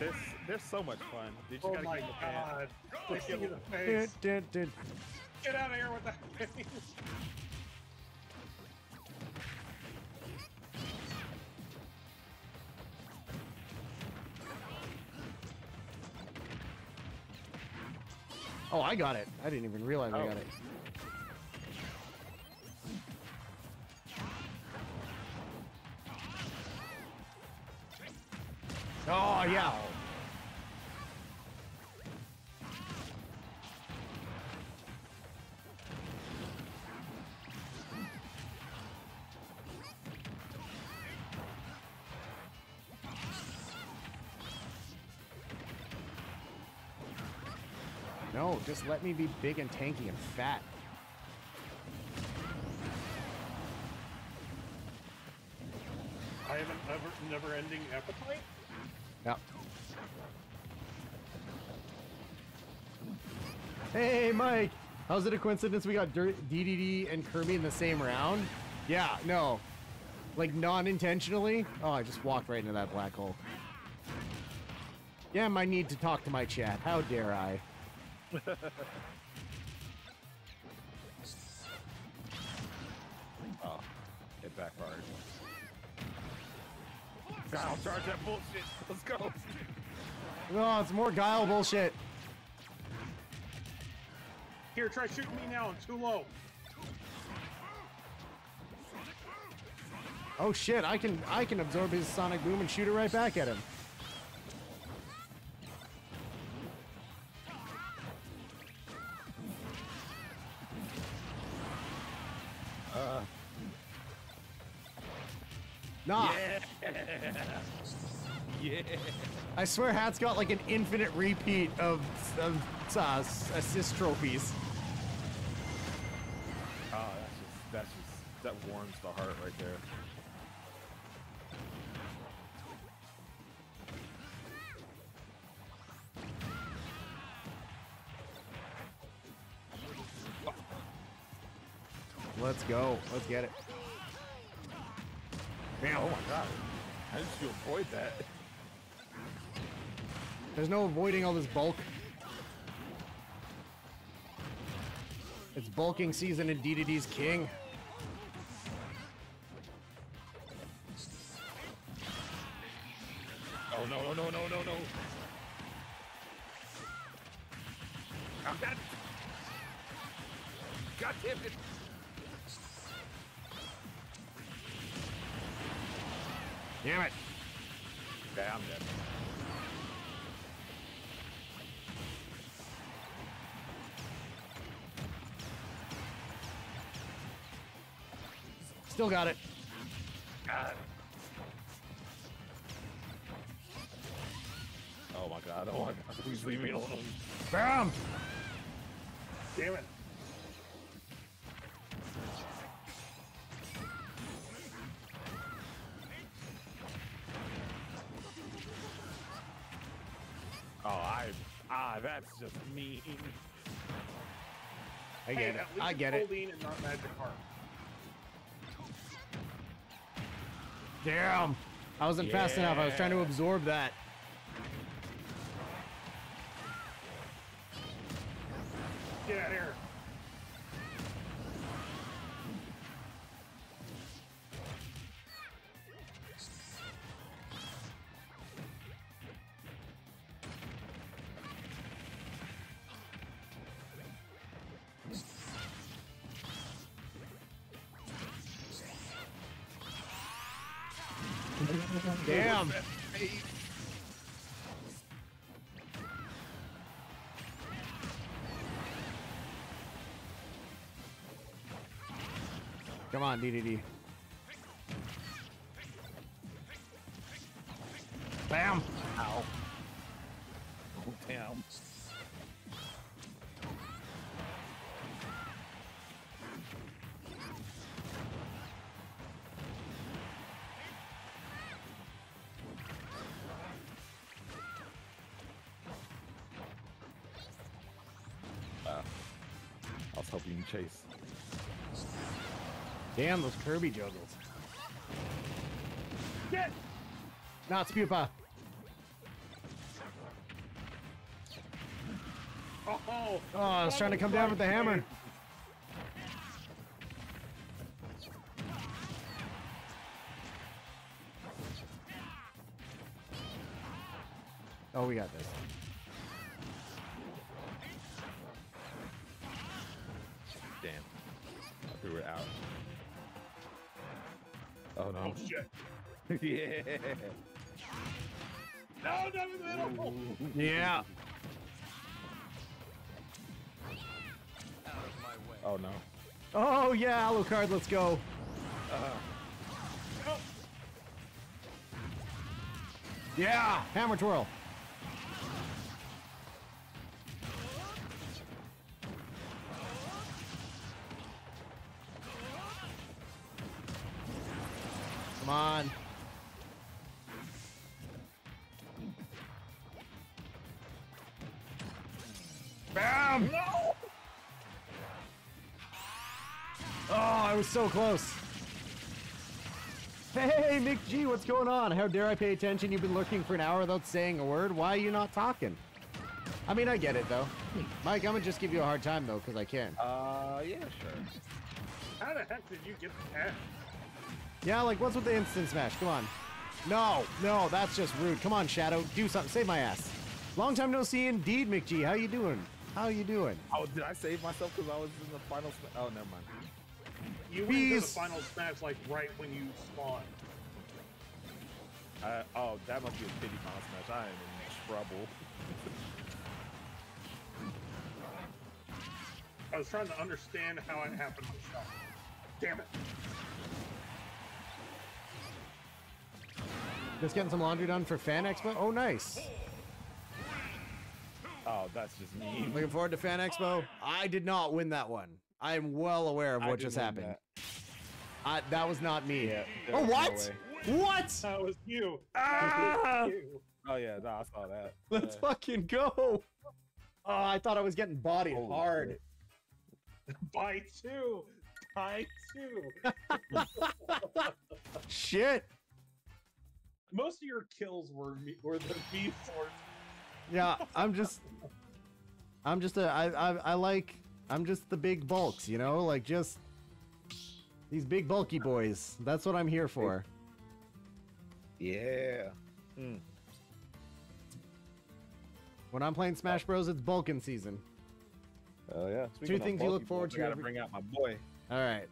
they're, they're so much fun. Dude, you oh gotta my get god! Get, get, in the face. Dun, dun, dun. Get out of here with that face. Oh, I got it. I didn't even realize oh. I got it. Oh, yeah. No, just let me be big and tanky and fat. I have an ever, never-ending appetite? Yep. Hey, Mike! How's it a coincidence we got Dedede and Kirby in the same round? Yeah, no. Like, non-intentionally? Oh, I just walked right into that black hole. Yeah, I need to talk to my chat. How dare I? Oh, get back hard. Guile, charge that bullshit. Let's go. No, it's more Guile bullshit. Here, try shooting me now. I'm too low. Oh shit! I can I can absorb his Sonic boom and shoot it right back at him. Nah. Yeah. Yeah. I swear Hat's got like an infinite repeat of, of uh, assist trophies. Oh, that's just, that's just, that warms the heart right there. Oh. Let's go. Let's get it. Man, oh my god. How did you avoid that? There's no avoiding all this bulk. It's bulking season in Dedede's king. Oh no, no, no, no, no, no. I'm dead. God damn it. Damn it! Okay, I'm dead. Still got it. Got it. Oh Oh my god, oh my god, please leave me alone. Bam! Damn it. Oh, I, ah, that's just mean. I get hey, it. I get it. And not magic heart. Damn! I wasn't yeah. fast enough. I was trying to absorb that. Get out of here. Damn! Come on, Dedede. Bam! Ow. Oh, damn. Helping chase. Damn, those Kirby juggles. Shit! Not Spupa. Oh, oh, oh, I was trying to come down with the hammer. Oh, we got this. Damn. I threw it out. Oh no. Oh shit. Yeah. No, no, no, no, no. Yeah. Out of my way. Oh no. Oh yeah, Alucard, let's go. Uh, oh. Yeah! Hammer twirl. Come on. Bam! No! Oh, I was so close. Hey, Mick G, what's going on? How dare I pay attention? You've been lurking for an hour without saying a word. Why are you not talking? I mean, I get it, though. Mike, I'm going to just give you a hard time, though, because I can. Uh, yeah, sure. How the heck did you get that? Yeah, like, what's with the instant smash? Come on. No, no, that's just rude. Come on, Shadow. Do something. Save my ass. Long time no see indeed, McGee. How you doing? How you doing? Oh, did I save myself because I was in the final smash? Oh, never mind. You went to the final smash, like, right when you spawned. Uh, oh, that must be a pity final smash. I am in trouble. I was trying to understand how it happened myself. Damn it. Just getting some laundry done for Fan Expo. Oh, nice. Oh, that's just me. Looking forward to Fan Expo. I did not win that one. I am well aware of what just happened. That. I, that was not me. Yeah, oh, what? No what? That was you. Ah! That was you. Oh, yeah. No, I saw that. Let's yeah. fucking go. Oh, I thought I was getting bodied Holy hard. Shit. By two. By two. Shit. Most of your kills were were the B force. Yeah, I'm just, I'm just a, I, I, I like, I'm just the big bulks, you know, like just these big bulky boys. That's what I'm here for. Yeah. Mm. When I'm playing Smash Bros, it's bulking season. Oh yeah. Speaking Two things you look forward boys, to. I gotta every... bring out my boy. All right.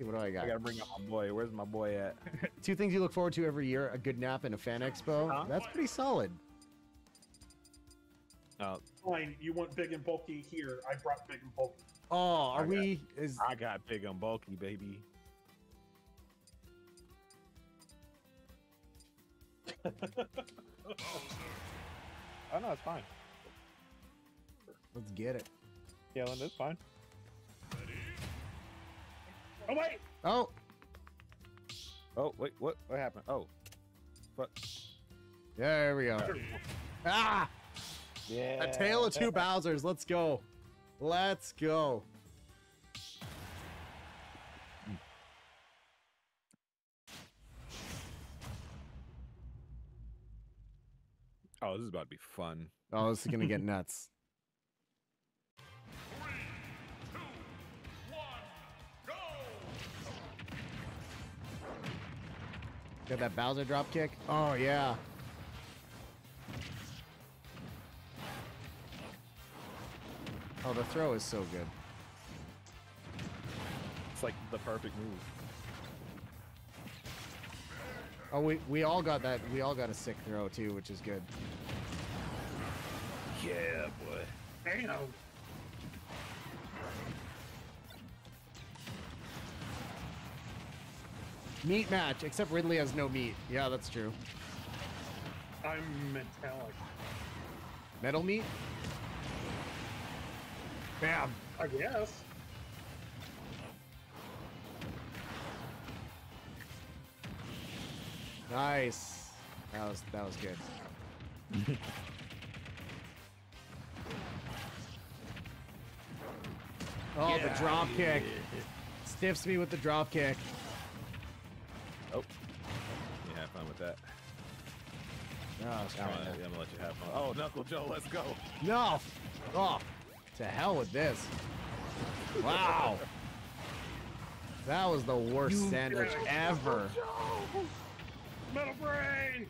What do I got? I gotta bring up my boy. Where's my boy at? Two things you look forward to every year: a good nap and a fan expo. Huh? That's pretty solid. Oh, fine. You want big and bulky here? I brought big and bulky. Oh, are I we? Got, is I got big and bulky, baby. Oh no, it's fine. Let's get it. Yeah, that's fine. Oh wait! Oh! Oh wait, what? What happened? Oh, but there we go. Ah! Yeah. A tale of two Bowsers. Let's go. Let's go. Oh, this is about to be fun. Oh, this is gonna get nuts. Got that Bowser drop kick? Oh yeah. Oh, the throw is so good. It's like the perfect move. Oh, we we all got that. We all got a sick throw too, which is good. Yeah, boy. Damn. Meat match, except Ridley has no meat. Yeah, that's true. I'm metallic. Metal meat? Bam. I guess. Nice. That was that was good. Oh, yeah, the drop kick. Yeah. Stiffs me with the drop kick. Oh, yeah, have fun with that. No, I was I'm, gonna, I'm gonna let you have fun. Oh, Knuckle Joe, let's go. No, oh, to hell with this. Wow, that was the worst you sandwich ever. Metal Brain.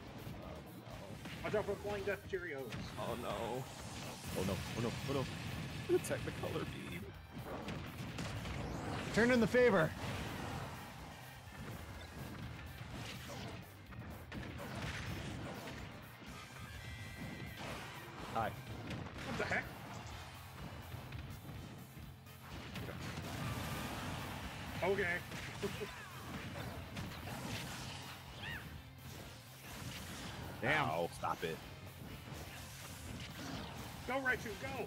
Oh, no. Watch out for flying death Cheerios. Oh no. Oh no. Oh no. Oh no. Attack the color beam. Turn in the favor. Hi. What the heck? Okay. Damn. Oh, stop it. Go, Raichu, go!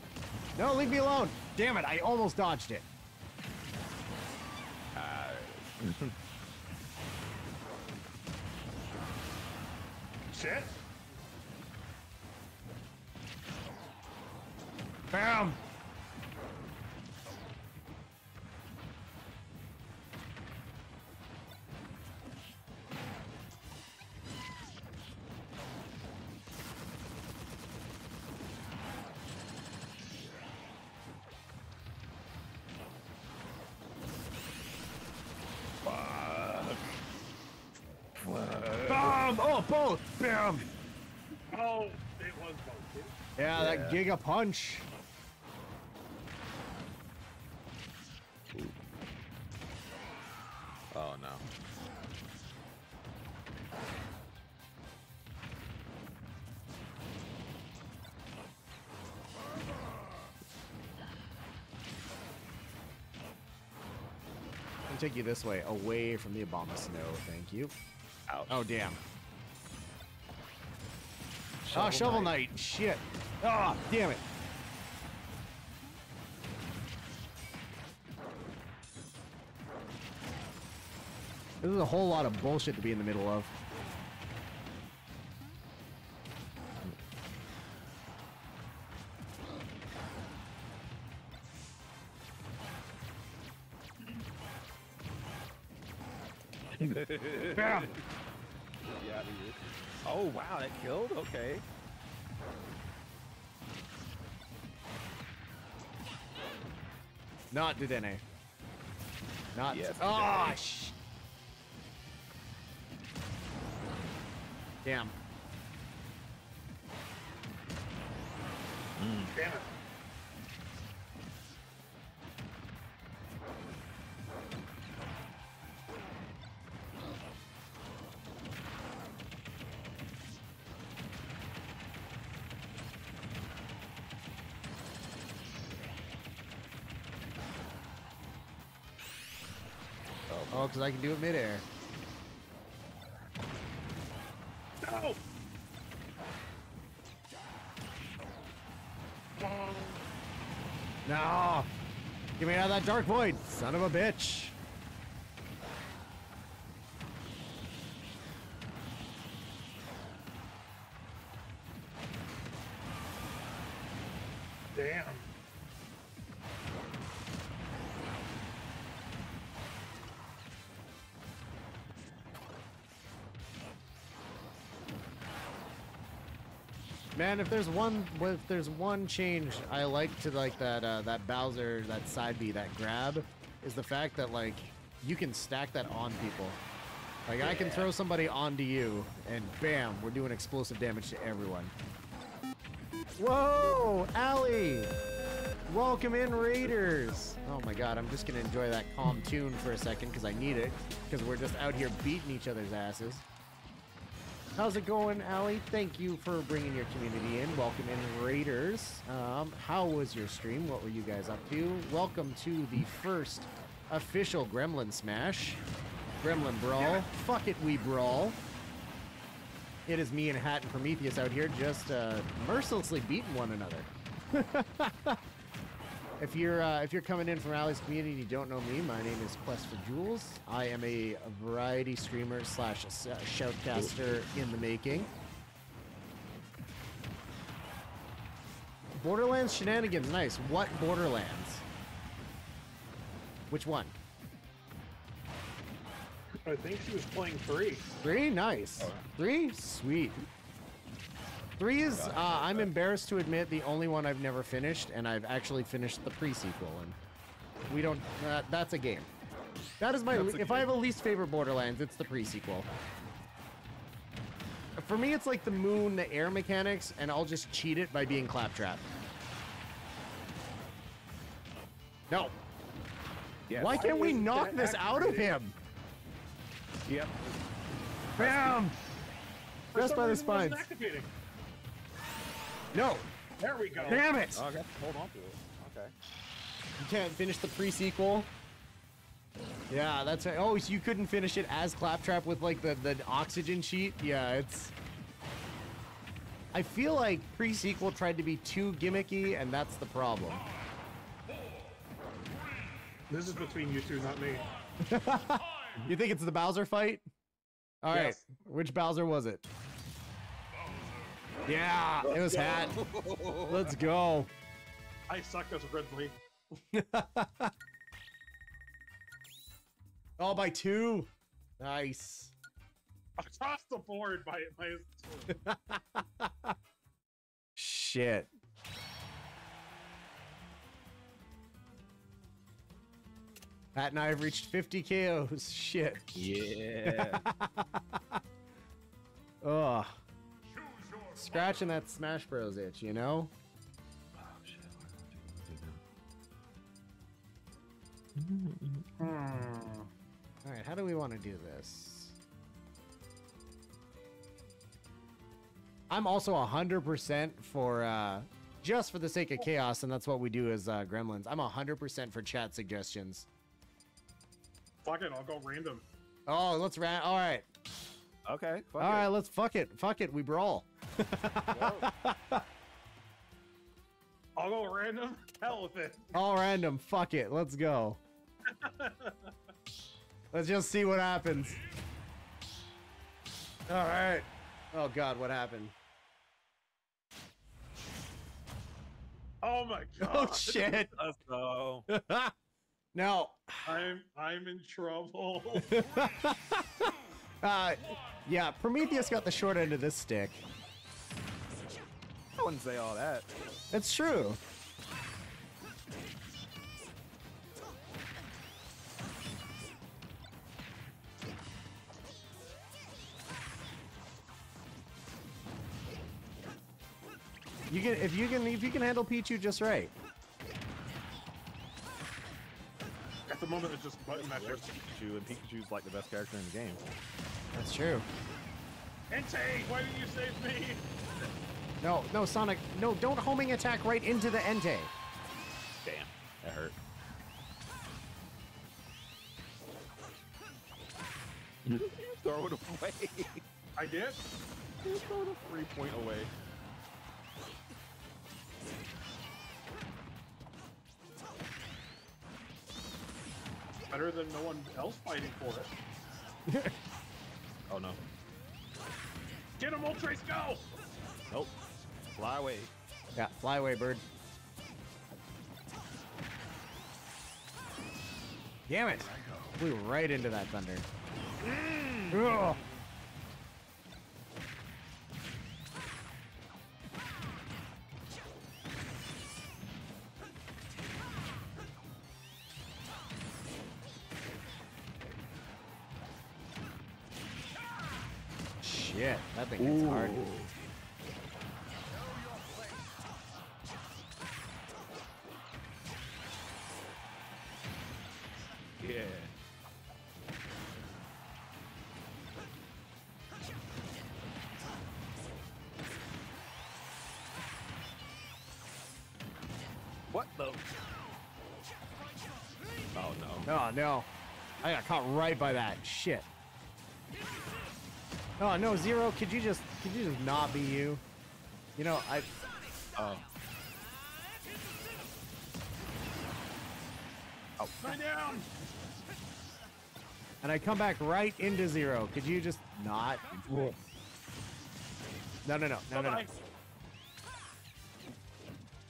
No, leave me alone! Damn it, I almost dodged it. Uh... Shit. Bam! Fuck. Fuck. Bam! Oh, both! Bam! Oh, it was both. Yeah, yeah. That Giga Punch. Oh no. I'll take you this way, away from the Obama snow, thank you. Ouch. Oh damn. Shovel oh, Shovel Knight, Knight. Shit. Ah, oh, damn it. This is a whole lot of bullshit to be in the middle of. Yeah. Oh wow, that killed? Okay. Not Dedede. Not yes, oh shit. Damn. Mm. Damn it. Oh, because I can do it midair. No. No! Get me out of that dark void, son of a bitch! Damn. Man, if there's one, if there's one change I like to like that uh, that Bowser, that side B, that grab, is the fact that like you can stack that on people. Like yeah. I can throw somebody onto you, and bam, we're doing explosive damage to everyone. Whoa, Allie! Welcome in, Raiders! Oh my god, I'm just gonna enjoy that calm tune for a second because I need it. Because we're just out here beating each other's asses. How's it going, Allie? Thank you for bringing your community in. Welcome in, Raiders. Um, how was your stream? What were you guys up to? Welcome to the first official Gremlin Smash. Gremlin Brawl. Yeah. Fuck it, we brawl. It is me and Hat and Prometheus out here just uh, mercilessly beating one another. If you're uh, if you're coming in from Allie's community and you don't know me, my name is Quest for Jewels. I am a variety streamer slash shoutcaster in the making. Borderlands shenanigans, nice. What Borderlands? Which one? I think she was playing three. Three? Nice. Oh. Three? Sweet. Three is, uh, I'm embarrassed to admit, the only one I've never finished, and I've actually finished the pre-sequel, and we don't, uh, that's a game. That is my, le if I have a least favorite Borderlands, it's the pre-sequel. For me, it's like the moon, the air mechanics, and I'll just cheat it by being Claptrap. No. Yeah, why can't we knock this out of him? Yep. Bam! Pressed by the spines. No! There we go! Damn it! Okay, hold on to it. Okay. You can't finish the pre-sequel? Yeah, that's right. Oh, so you couldn't finish it as Claptrap with, like, the, the oxygen sheet? Yeah, it's... I feel like pre-sequel tried to be too gimmicky, and that's the problem. This is between you two, not me. You think it's the Bowser fight? Alright, yes. Which Bowser was it? Yeah, it was Hat. Let's go. I suck as Ridley. Oh, by two. Nice. Across the board by my shit. Pat and I have reached fifty K Os. Shit. Yeah. Ugh. Scratching that Smash Bros itch, you know? Oh, shit. Mm. Alright, how do we want to do this? I'm also one hundred percent for, uh, just for the sake of chaos, and that's what we do as uh, gremlins. I'm one hundred percent for chat suggestions. Fuck it, I'll go random. Oh, let's ran. Alright. Okay, fuck All it. right, let's fuck it. Fuck it, we brawl. I'll go random. Hell with it. All random. Fuck it. Let's go. Let's just see what happens. All right. Oh, God, what happened? Oh, my God. Oh, shit. Oh, no. No. I'm, I'm in trouble. Uh, yeah, Prometheus got the short end of this stick. I wouldn't say all that. It's true. You can if you can if you can handle Pichu just right. At the moment, it's just button matches. Pikachu, and Pikachu's like the best character in the game. That's true. Entei, why didn't you save me? No, no, Sonic, no, don't homing attack right into the Entei. Damn, that hurt. Throw it away. I did? You throw it a three point away. better than no one else fighting for it. Oh no. Get him, old Trace, go! Nope. Fly away. Yeah, fly away, bird. Damn it! Flew right into that thunder. Mm. Ugh. Shit, that thing is hard. Yeah. What the? Oh no. No, no. I got caught right by that. Shit. Oh no, Zero, could you just could you just not be you? You know, I Oh. Oh. Right down. And I come back right into Zero. Could you just not? No, no, no, no, no, no.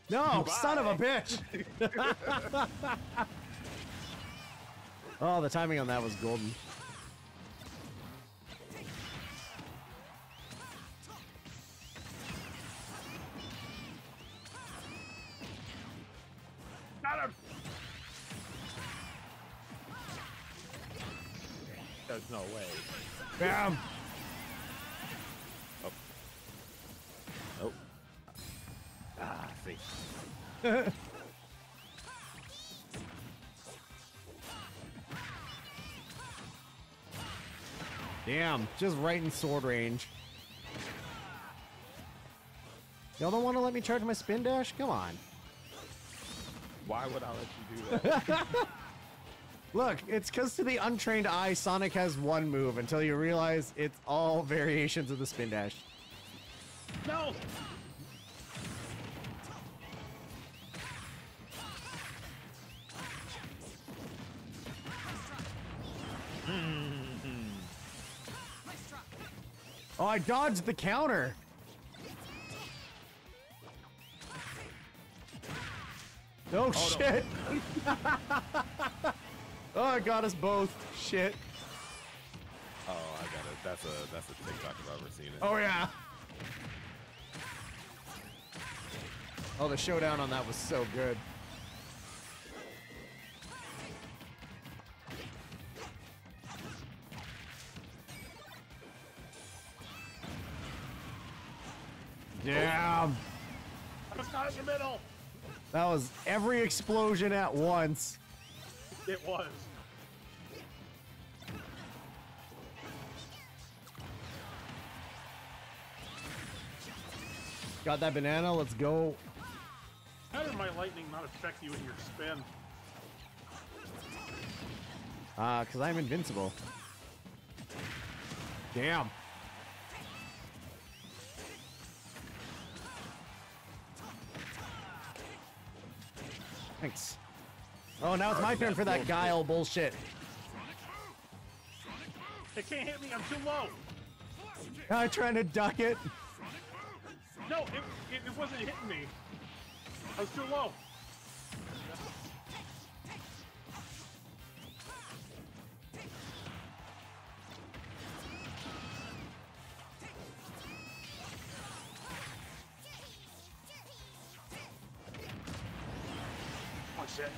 No, Bye. Son of a bitch! Oh, the timing on that was golden. There's no way. Bam! Oh. Oh. Ah, see. Damn, just right in sword range. Y'all don't want to let me charge my spin dash? Come on. Why would I let you do that? Look, it's because to the untrained eye, Sonic has one move until you realize it's all variations of the spin dash. No! Oh, I dodged the counter! Oh, oh shit! No. Oh, it got us both. Shit. Oh, I got it. That's a that's a TikTok if I've ever seen it. Oh yeah. Oh, the showdown on that was so good. Damn. I was not in the middle. That was every explosion at once. It was. Got that banana, let's go. How did my lightning not affect you in your spin? Uh, because I'm invincible. Damn. Thanks. Oh, now it's my turn for that Guile bullshit. It can't hit me, I'm too low. I'm trying to duck it. No, it, it, it wasn't hitting me. I was too low. Oh shit.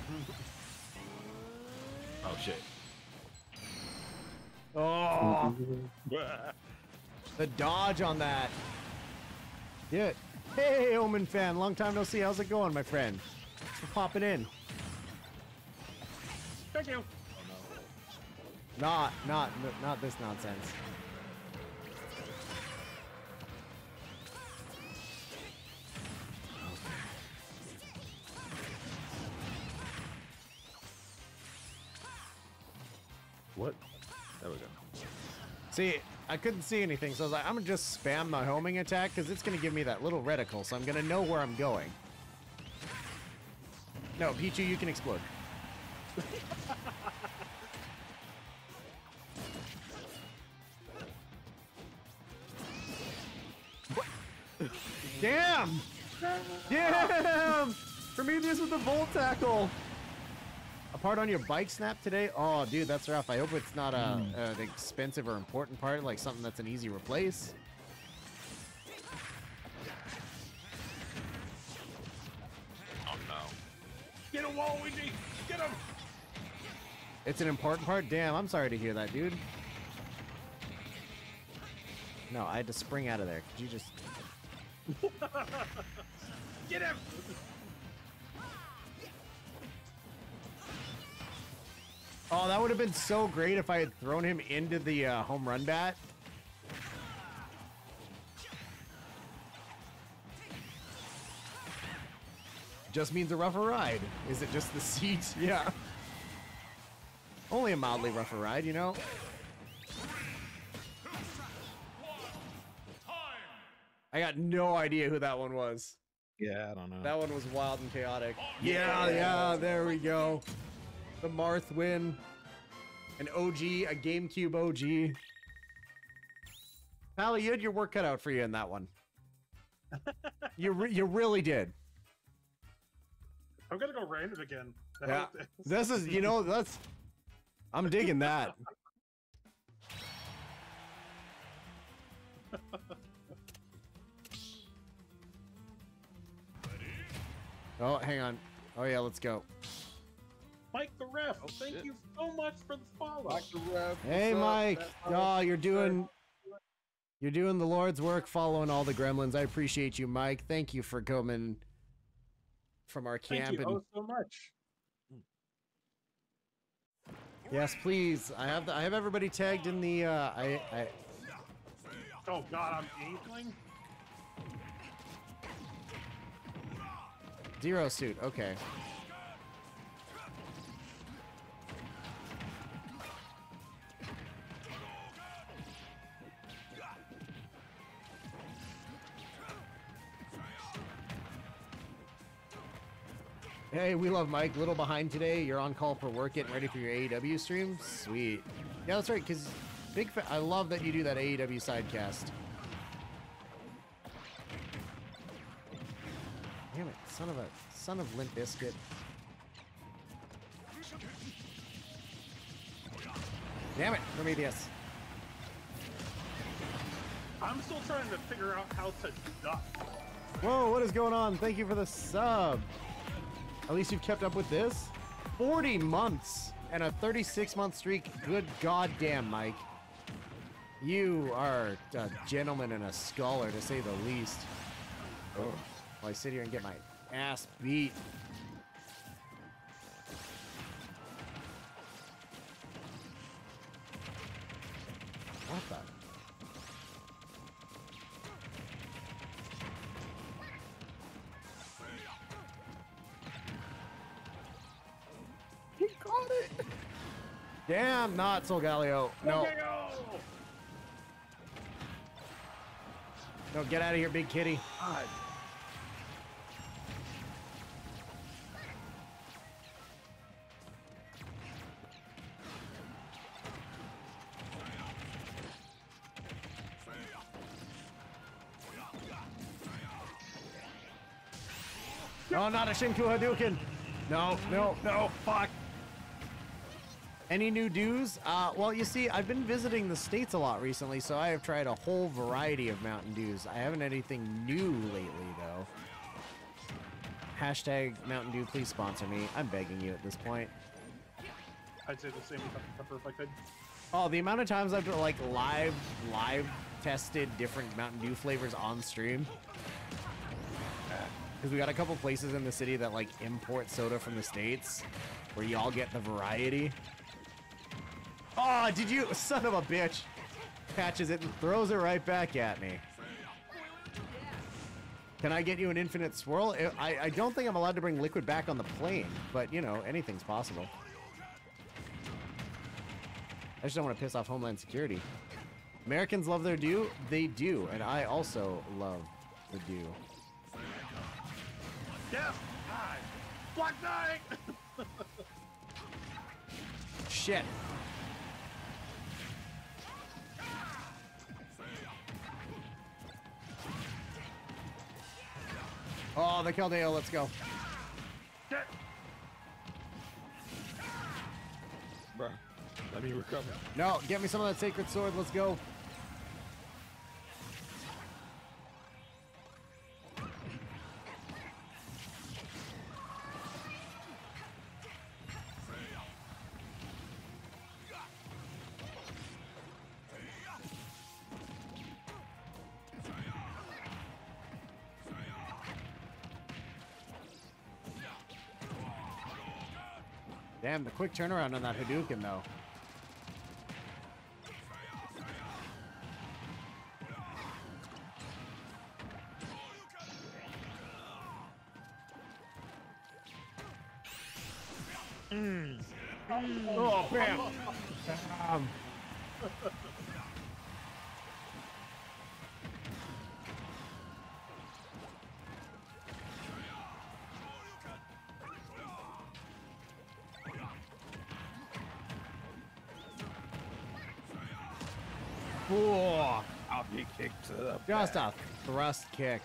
Oh shit. Oh! The dodge on that. Get it. Hey, Omen fan. Long time no see. How's it going, my friend? Thanks for popping in. Thank you. Oh, no. Not, not, not this nonsense. What? There we go. See, I couldn't see anything, so I was like, I'm gonna just spam my homing attack because it's gonna give me that little reticle, so I'm gonna know where I'm going. No, Pichu, you can explode. Damn! Damn! Prometheus with the Volt Tackle! A part on your bike snap today? Oh, dude, that's rough. I hope it's not a, mm. an expensive or important part, like something that's an easy replace. Oh, no. Get him, Waluigi! Get him! It's an important part? Damn, I'm sorry to hear that, dude. No, I had to spring out of there. Could you just... Get him! Oh, that would have been so great if I had thrown him into the uh, home run bat. Just means a rougher ride. Is it just the seat? Yeah. Only a mildly rougher ride, you know? I got no idea who that one was. Yeah, I don't know. That one was wild and chaotic. Yeah, yeah, there we go. The Marth win. An O G, a GameCube O G. Pally, you had your work cut out for you in that one. you re you really did. I'm gonna go random again. Yeah. This is, you know, that's... I'm digging that. Oh, hang on. Oh, yeah, let's go. Mike the Ref, oh, thank shit. you so much for the follow. Mike the Ref. Hey, Mike. Oh, you're doing, you're doing the Lord's work following all the gremlins. I appreciate you, Mike. Thank you for coming from our camp. Thank you and, oh, so much. Yes, please. I have the, I have everybody tagged in the... Uh, I, I... Oh, God, I'm Inkling? Zero suit, okay. Hey, we love Mike. Little behind today. You're on call for work, getting ready for your A E W stream. Sweet. Yeah, that's right. Cause big, fa I love that you do that A E W sidecast. Damn it, son of a son of Limp Bizkit. Damn it, Prometheus. I'm still trying to figure out how to duck. Whoa, what is going on? Thank you for the sub. At least you've kept up with this. forty months and a thirty-six month streak. Good goddamn, Mike. You are a gentleman and a scholar, to say the least. Oh, while I sit here and get my ass beat. What the? Damn, not Solgaleo. No. No, get out of here, big kitty. God. No, not a Shinku Hadouken. No, no, no, fuck. Any new Dews? Uh, well, you see, I've been visiting the States a lot recently, so I have tried a whole variety of Mountain Dews. I haven't had anything new lately, though. Hashtag Mountain Dew, please sponsor me. I'm begging you at this point. I'd say the same with Dr Pepper if I could. Oh, the amount of times I've done, like, live, live tested different Mountain Dew flavors on stream. Because we got a couple places in the city that, like, import soda from the States, where y'all get the variety. Oh, did you? Son of a bitch. Catches it and throws it right back at me. Can I get you an infinite swirl? I, I don't think I'm allowed to bring liquid back on the plane, but, you know, anything's possible. I just don't want to piss off Homeland Security. Americans love their dew. They do, and I also love the dew. Yes! Nine. Block nine! Shit. Oh, they killed Dale. Let's go. Dead. Bruh, let me recover. No, get me some of that sacred sword. Let's go. Damn, the quick turnaround on that Hadouken, though. Mm. Oh, bam! Bam. I'll be kicked to the Just back. a thrust kick.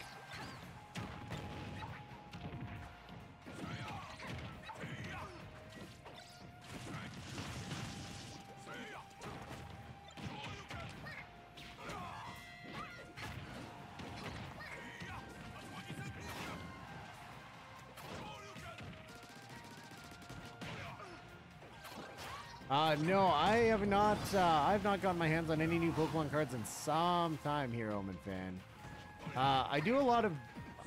Uh, no, I have not, uh, I've not gotten my hands on any new Pokemon cards in some time here, Omen fan. Uh, I do a lot of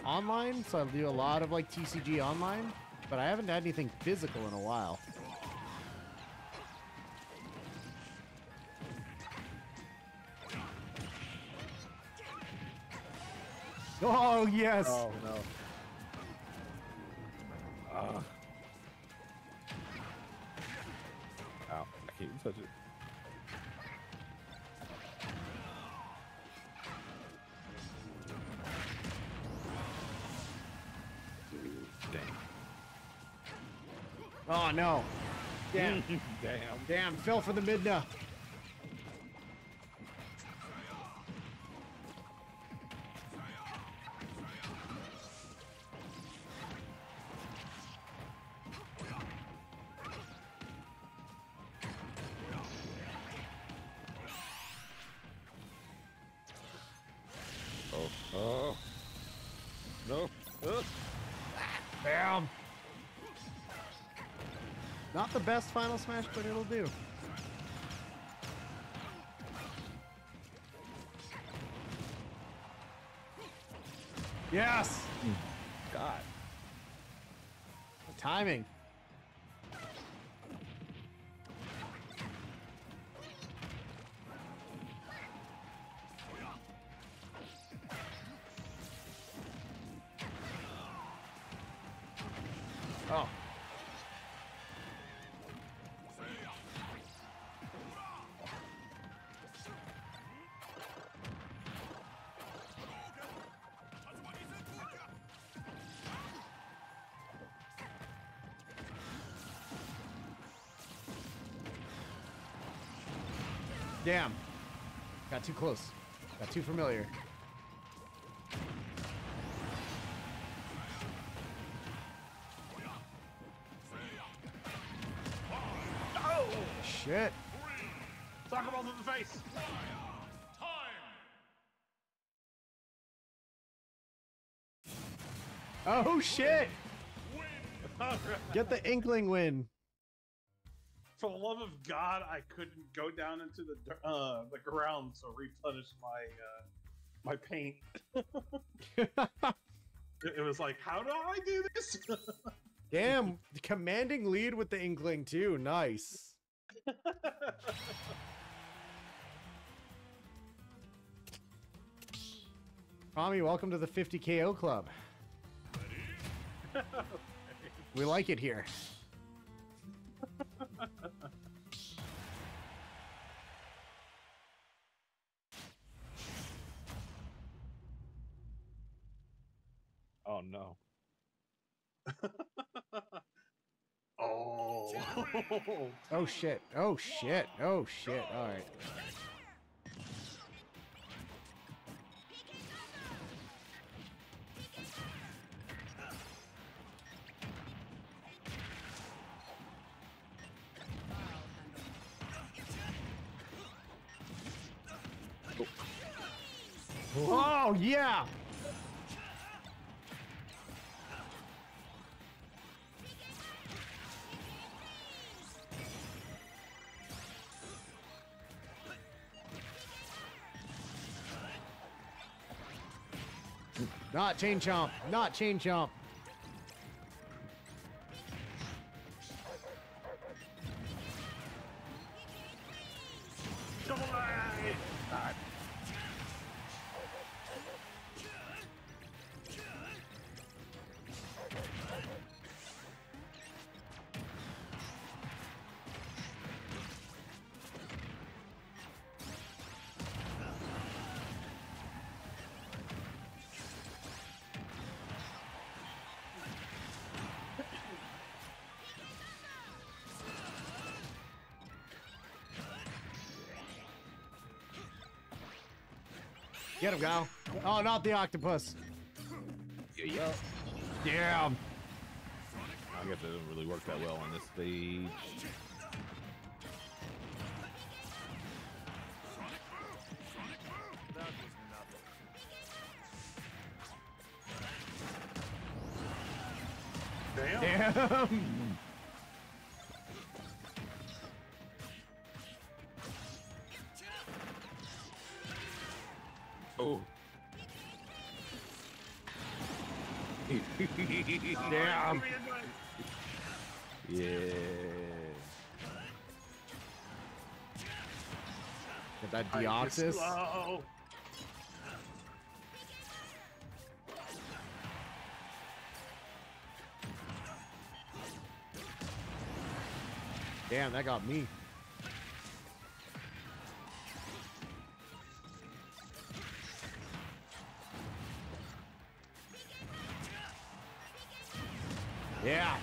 online, so I do a lot of, like, T C G online, but I haven't had anything physical in a while. Oh, yes! Oh, no. Can't even touch it. Damn. Oh no. Damn. Damn. Damn. Fell for the midna. Oh. No. Uh. Bam. Not the best final smash, but it'll do. Yes! God. The timing. Oh. Damn. Got too close. Got too familiar. Shit. Soccer ball to the face. Time. Oh shit. Win. Win. Get the Inkling win. For the love of God, I couldn't go down into the uh, the ground to replenish my uh, my paint. It was like, how do I do this? Damn, commanding lead with the Inkling too. Nice. Tommy, welcome to the fifty K O club. We like it here. Oh no. Oh. Oh shit. Oh shit. Oh shit. All right. Oh, oh yeah! Not Chain Chomp. Not Chain Chomp. Get him, Guile. Oh, not the octopus. Yeah, yeah. Damn. I guess it doesn't really work that well on this stage. Damn. Damn. Damn. Yeah. Get that Deoxys. Damn, that got me. Yeah.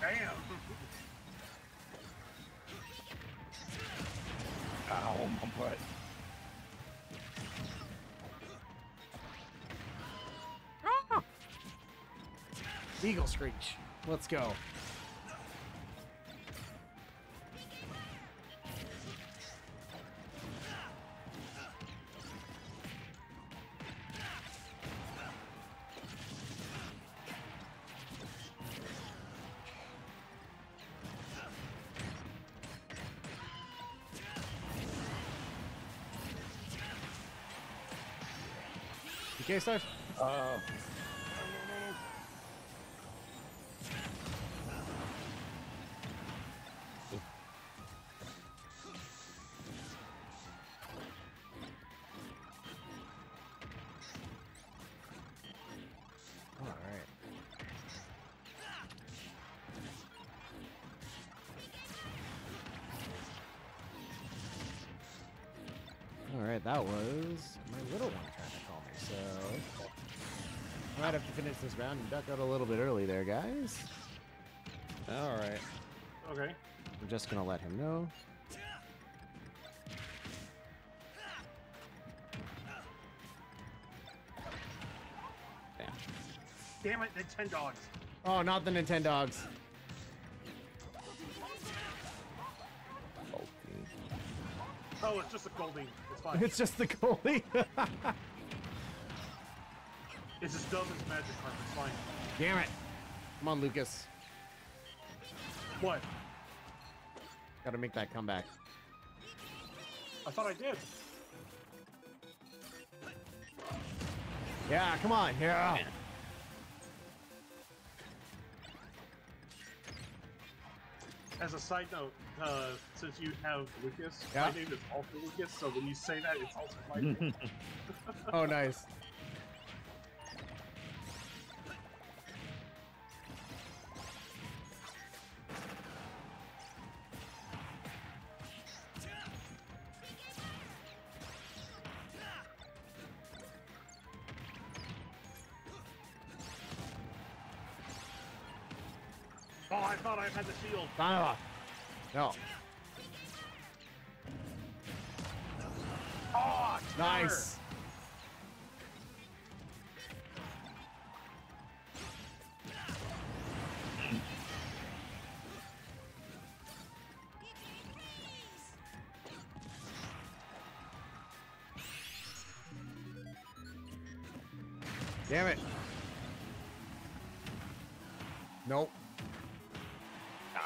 Damn. Ow, my butt. Ah. Eagle Screech. Let's go. Okay, start. Uh, all right. All right, that was my little one trying to call me, so. I might have to finish this round and duck out a little bit early there, guys. All right. Okay. I'm just going to let him know. Damn. Damn it, Nintendogs. Oh, not the Nintendogs. Goldie. Oh, it's just the Goldie. It's fine. It's just the Goldie. It's as dumb as magic carp, it's fine. Damn it! Come on, Lucas. What? Gotta make that comeback. I thought I did. Yeah, come on, yeah! As a side note, uh, since you have Lucas, yeah. My name is also Lucas, so when you say that, it's also my name. Oh, nice. I had the shield. No. Oh, nice. Damn it. Nope. God.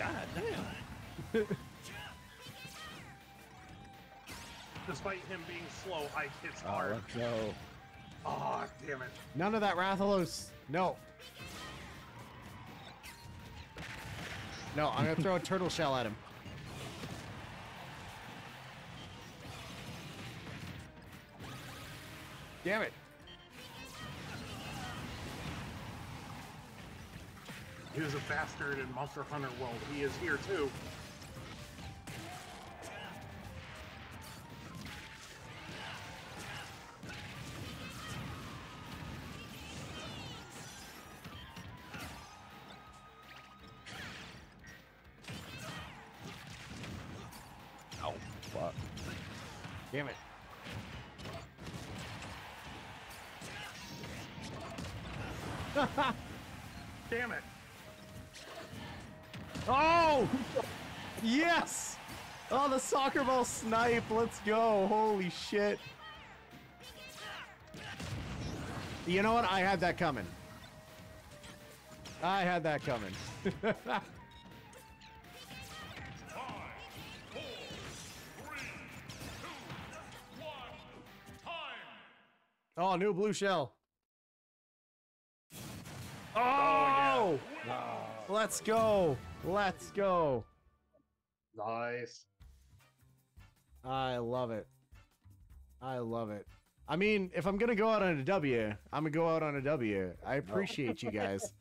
God damn. Despite him being slow, I hit hard. Oh, let's go. Oh, damn it. None of that Rathalos. No. No, I'm going to throw a turtle shell at him. Damn it. He was a bastard in Monster Hunter World. He is here, too. Damn it. Damn it. Oh! Yes! Oh, the soccer ball snipe. Let's go. Holy shit. You know what? I had that coming. I had that coming. Oh, new blue shell. Oh! Oh, yeah. Oh! Let's go. Let's go. Nice. I love it. I love it. I mean, if I'm going to go out on a W, I'm going to go out on a W. I appreciate you guys.